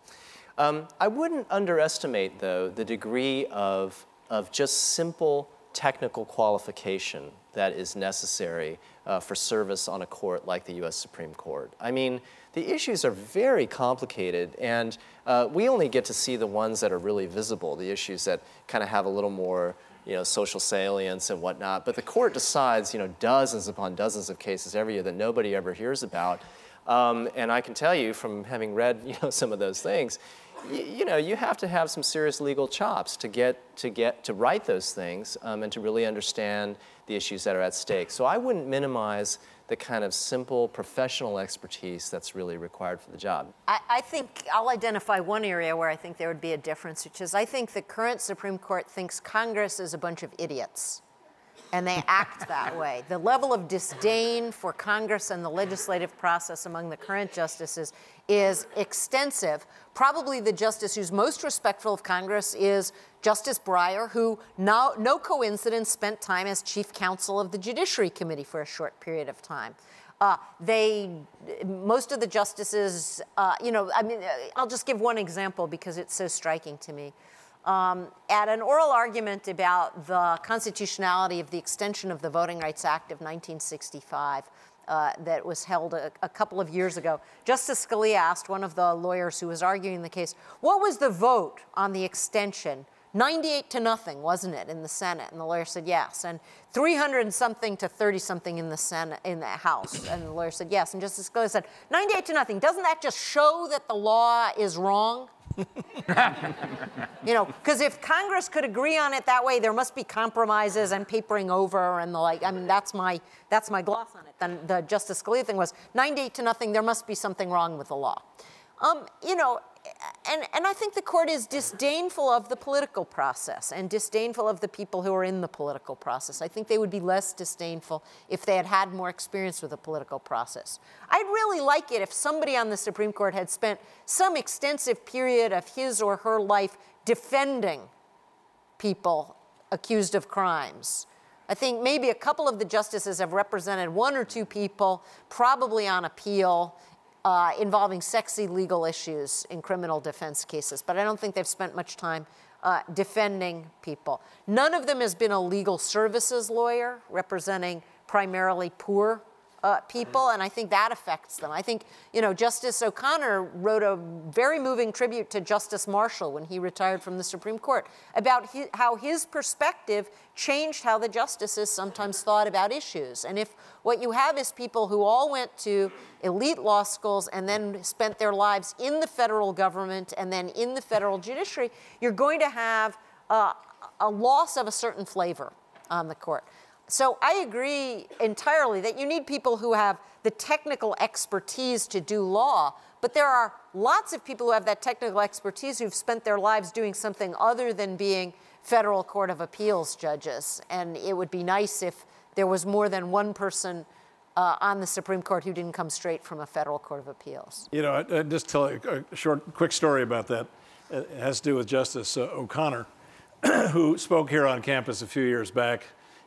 Um, I wouldn't underestimate, though, the degree of, of just simple technical qualification that is necessary uh, for service on a court like the U S Supreme Court. I mean, the issues are very complicated, and uh, we only get to see the ones that are really visible, the issues that kind of have a little more, you know, social salience and whatnot. But the court decides, you know, dozens upon dozens of cases every year that nobody ever hears about. Um, and I can tell you from having read, you know, some of those things, You, you know, you have to have some serious legal chops to get to get to write those things um, and to really understand the issues that are at stake. So I wouldn't minimize the kind of simple professional expertise that's really required for the job. I, I think I'll identify one area where I think there would be a difference, which is I think the current Supreme Court thinks Congress is a bunch of idiots, and they act that way. The level of disdain for Congress and the legislative process among the current justices is extensive. Probably the justice who's most respectful of Congress is Justice Breyer, who, no, no coincidence, spent time as chief counsel of the Judiciary Committee for a short period of time. Uh, they, most of the justices, uh, you know, I mean, I'll just give one example because it's so striking to me. Um, at an oral argument about the constitutionality of the extension of the Voting Rights Act of nineteen sixty-five uh, that was held a, a couple of years ago, Justice Scalia asked one of the lawyers who was arguing the case, what was the vote on the extension? ninety-eight to nothing, wasn't it, in the Senate? And the lawyer said yes. And three hundred and something to thirty something in the Senate, in the House. And the lawyer said yes. And Justice Scalia said, ninety-eight to nothing. Doesn't that just show that the law is wrong? You know, because if Congress could agree on it that way, there must be compromises and papering over and the like. I mean, that's my, that's my gloss on it. Then the Justice Scalia thing was ninety-eight to nothing, there must be something wrong with the law. Um, you know, and, and I think the court is disdainful of the political process and disdainful of the people who are in the political process. I think they would be less disdainful if they had had more experience with the political process. I'd really like it if somebody on the Supreme Court had spent some extensive period of his or her life defending people accused of crimes. I think maybe a couple of the justices have represented one or two people, probably on appeal, Uh, involving sexy legal issues in criminal defense cases, but I don't think they've spent much time uh, defending people. None of them has been a legal services lawyer representing primarily poor uh, people, and I think that affects them. I think, you know, Justice O'Connor wrote a very moving tribute to Justice Marshall when he retired from the Supreme Court about his, how his perspective changed how the justices sometimes thought about issues. And if what you have is people who all went to elite law schools and then spent their lives in the federal government and then in the federal judiciary, you're going to have uh, a loss of a certain flavor on the court. So I agree entirely that you need people who have the technical expertise to do law, but there are lots of people who have that technical expertise who've spent their lives doing something other than being federal court of appeals judges. And it would be nice if there was more than one person Uh, on the Supreme Court who didn't come straight from a federal court of appeals. You know, I, I just tell a short, quick story about that. It has to do with Justice uh, O'Connor, who spoke here on campus a few years back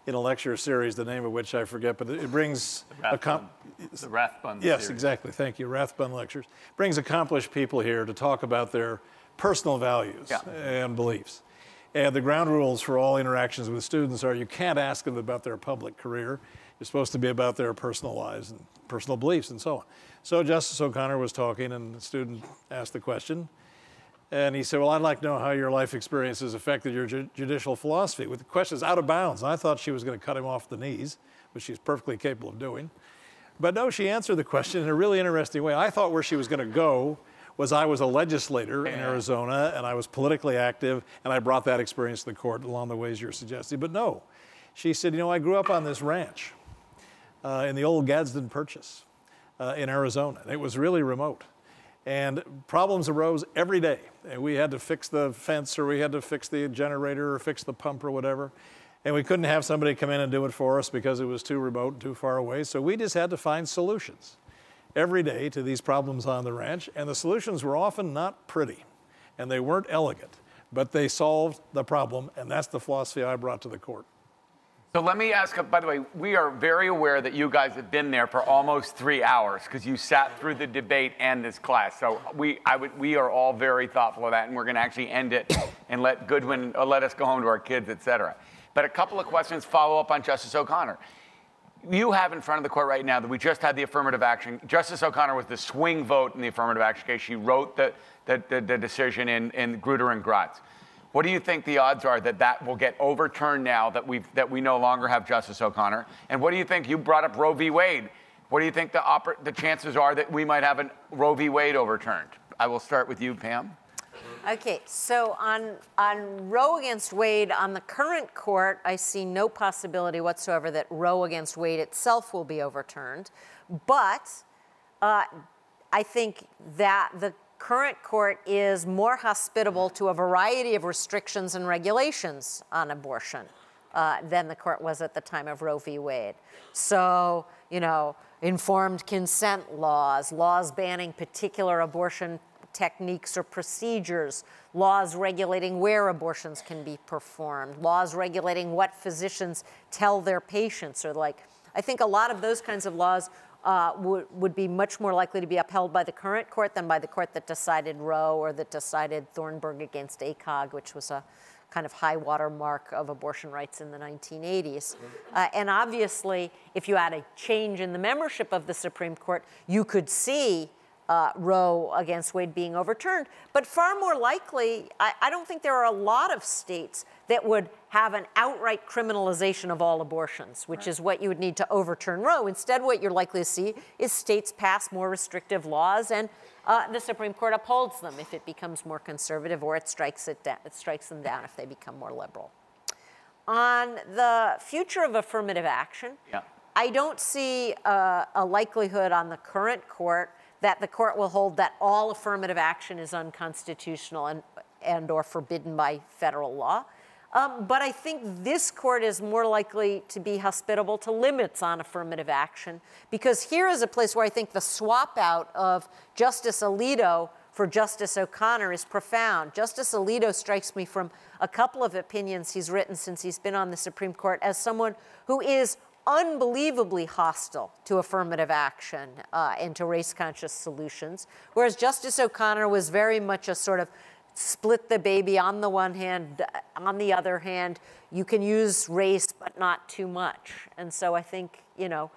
in a lecture series, the name of which I forget, but it brings... The Rathbun, the Rathbun Yes, series. Exactly. Thank you. Rathbun Lectures. Brings accomplished people here to talk about their personal values yeah. and beliefs. And the ground rules for all interactions with students are you can't ask them about their public career. It's supposed to be about their personal lives and personal beliefs and so on. So Justice O'Connor was talking and the student asked the question. And he said, well, I'd like to know how your life experiences affected your ju judicial philosophy. With the questions out of bounds. And I thought she was going to cut him off the knees, which she's perfectly capable of doing. But no, she answered the question in a really interesting way. I thought where she was going to go was I was a legislator in Arizona and I was politically active and I brought that experience to the court along the ways you're suggesting. But no, she said, you know, I grew up on this ranch. Uh, in the old Gadsden Purchase uh, in Arizona. It was really remote. And problems arose every day. And we had to fix the fence or we had to fix the generator or fix the pump or whatever. And we couldn't have somebody come in and do it for us because it was too remote and too far away. So we just had to find solutions every day to these problems on the ranch. And the solutions were often not pretty and they weren't elegant, but they solved the problem. And that's the philosophy I brought to the court. So let me ask, by the way, we are very aware that you guys have been there for almost three hours because you sat through the debate and this class. So we, I would, we are all very thoughtful of that, and we're going to actually end it and let Goodwin uh, let us go home to our kids, et cetera. But a couple of questions follow up on Justice O'Connor. You have in front of the court right now that we just had the affirmative action. Justice O'Connor was the swing vote in the affirmative action case. She wrote the, the, the, the decision in, in Grutter and Gratz. What do you think the odds are that that will get overturned now that, we've, that we no longer have Justice O'Connor? And what do you think, you brought up Roe v. Wade. What do you think the, oper the chances are that we might have a Roe v. Wade overturned? I will start with you, Pam. Okay, so on, on Roe against Wade, on the current court, I see no possibility whatsoever that Roe against Wade itself will be overturned. But uh, I think that the current court is more hospitable to a variety of restrictions and regulations on abortion uh, than the court was at the time of Roe v. Wade. So, you know, informed consent laws, laws banning particular abortion techniques or procedures, laws regulating where abortions can be performed, laws regulating what physicians tell their patients, or like, I think a lot of those kinds of laws Uh, would, would be much more likely to be upheld by the current court than by the court that decided Roe or that decided Thornburg against ACOG, which was a kind of high water mark of abortion rights in the nineteen eighties. Uh, and obviously, if you had a change in the membership of the Supreme Court, you could see uh, Roe against Wade being overturned. But far more likely, I, I don't think there are a lot of states that would have an outright criminalization of all abortions, which is what you would need to overturn Roe. Instead, what you're likely to see is states pass more restrictive laws, and uh, the Supreme Court upholds them if it becomes more conservative, or it strikes, it it strikes them down if they become more liberal. On the future of affirmative action, yeah. I don't see uh, a likelihood on the current court that the court will hold that all affirmative action is unconstitutional and, and or forbidden by federal law. Um, but I think this court is more likely to be hospitable to limits on affirmative action, because here is a place where I think the swap out of Justice Alito for Justice O'Connor is profound. Justice Alito strikes me from a couple of opinions he's written since he's been on the Supreme Court as someone who is unbelievably hostile to affirmative action uh, and to race-conscious solutions, whereas Justice O'Connor was very much a sort of split the baby on the one hand, on the other hand, you can use race, but not too much. And so I think, you know,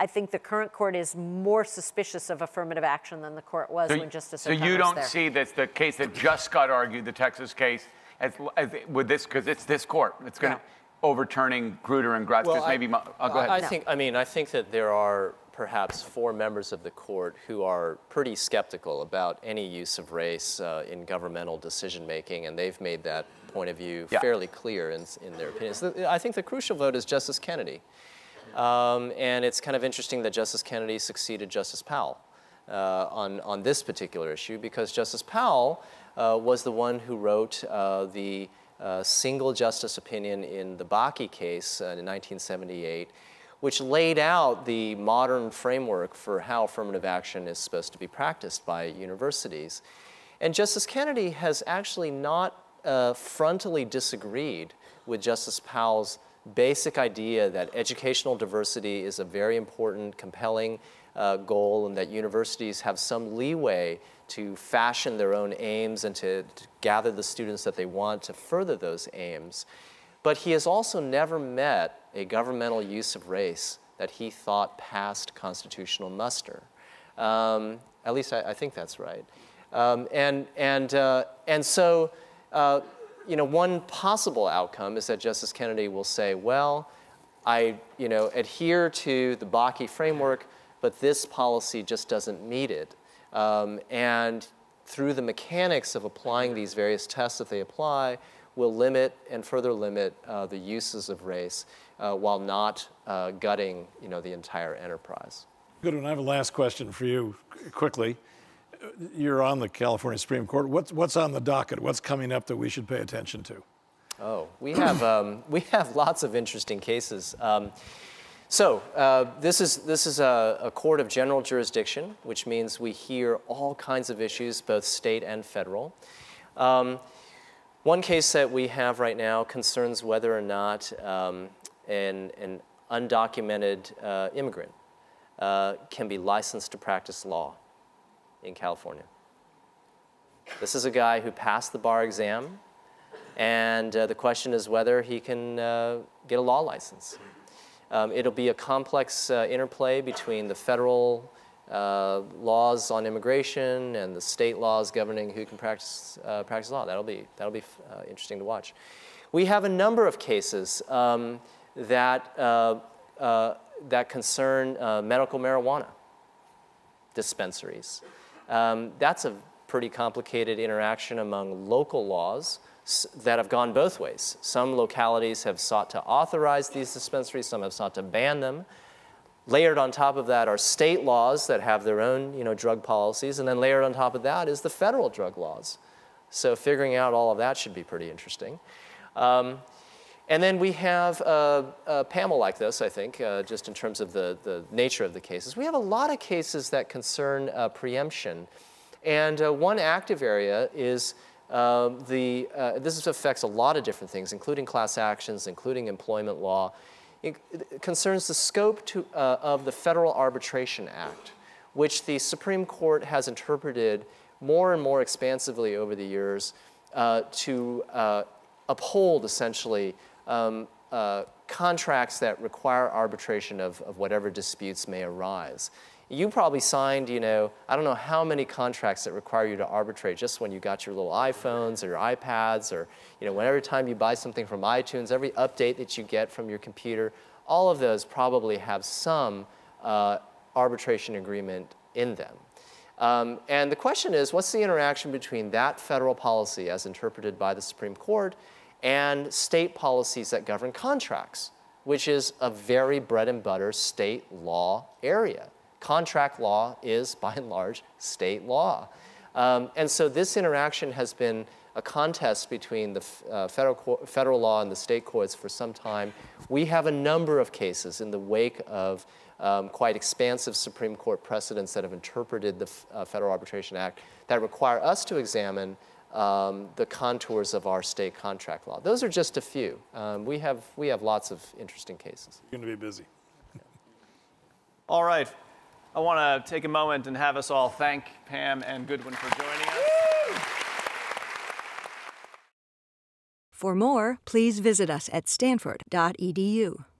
I think the current court is more suspicious of affirmative action than the court was so when Justice O'Connor was there. So you don't see that's the case that just got argued, the Texas case, as, as with this, because it's this court. It's going to yeah. overturning Grutter and Gratz. Well, maybe. I'll oh, go ahead. I no. think. I mean, I think that there are perhaps four members of the court who are pretty skeptical about any use of race uh, in governmental decision making, and they've made that point of view yeah. fairly clear in, in their opinions. So I think the crucial vote is Justice Kennedy. Um, and it's kind of interesting that Justice Kennedy succeeded Justice Powell uh, on, on this particular issue, because Justice Powell uh, was the one who wrote uh, the uh, single justice opinion in the Bakke case uh, in nineteen seventy-eight, which laid out the modern framework for how affirmative action is supposed to be practiced by universities. And Justice Kennedy has actually not uh, frontally disagreed with Justice Powell's basic idea that educational diversity is a very important, compelling uh, goal, and that universities have some leeway to fashion their own aims and to, to gather the students that they want to further those aims. But he has also never met a governmental use of race that he thought passed constitutional muster. Um, at least I, I think that's right. Um, and, and, uh, and so, uh, you know, one possible outcome is that Justice Kennedy will say, well, I, you know, adhere to the Bakke framework, but this policy just doesn't meet it. Um, and through the mechanics of applying these various tests that they apply, will limit and further limit uh, the uses of race uh, while not uh, gutting, you know, the entire enterprise. Goodwin, I have a last question for you quickly. You're on the California Supreme Court. What's, what's on the docket? What's coming up that we should pay attention to? Oh, we have, um, we have lots of interesting cases. Um, so uh, this is, this is a, a court of general jurisdiction, which means we hear all kinds of issues, both state and federal. Um, one case that we have right now concerns whether or not um, an, an undocumented uh, immigrant uh, can be licensed to practice law in California. This is a guy who passed the bar exam, and uh, the question is whether he can uh, get a law license. Um, it'll be a complex uh, interplay between the federal uh, laws on immigration and the state laws governing who can practice, uh, practice law. That'll be, that'll be uh, interesting to watch. We have a number of cases um, that, uh, uh, that concern uh, medical marijuana dispensaries. Um, that's a pretty complicated interaction among local laws that have gone both ways. Some localities have sought to authorize these dispensaries, some have sought to ban them. Layered on top of that are state laws that have their own, you know, drug policies, and then layered on top of that is the federal drug laws. So figuring out all of that should be pretty interesting. Um, And then we have uh, a panel like this, I think, uh, just in terms of the, the nature of the cases. We have a lot of cases that concern uh, preemption. And uh, one active area is uh, the, uh, this affects a lot of different things, including class actions, including employment law. It concerns the scope to, uh, of the Federal Arbitration Act, which the Supreme Court has interpreted more and more expansively over the years uh, to uh, uphold, essentially, Um, uh, contracts that require arbitration of, of whatever disputes may arise. You probably signed, you know, I don't know how many contracts that require you to arbitrate just when you got your little iPhones or your iPads, or, you know, every time you buy something from iTunes, every update that you get from your computer, all of those probably have some uh, arbitration agreement in them. Um, and the question is, what's the interaction between that federal policy as interpreted by the Supreme Court and state policies that govern contracts, which is a very bread and butter state law area. Contract law is, by and large, state law. Um, and so this interaction has been a contest between the uh, federal, federal law and the state courts for some time. We have a number of cases in the wake of um, quite expansive Supreme Court precedents that have interpreted the uh, Federal Arbitration Act that require us to examine Um, the contours of our state contract law. Those are just a few. Um, we have we have lots of interesting cases. You're going to be busy. Yeah. All right. I want to take a moment and have us all thank Pam and Goodwin for joining us. Woo! For more, please visit us at stanford dot e d u.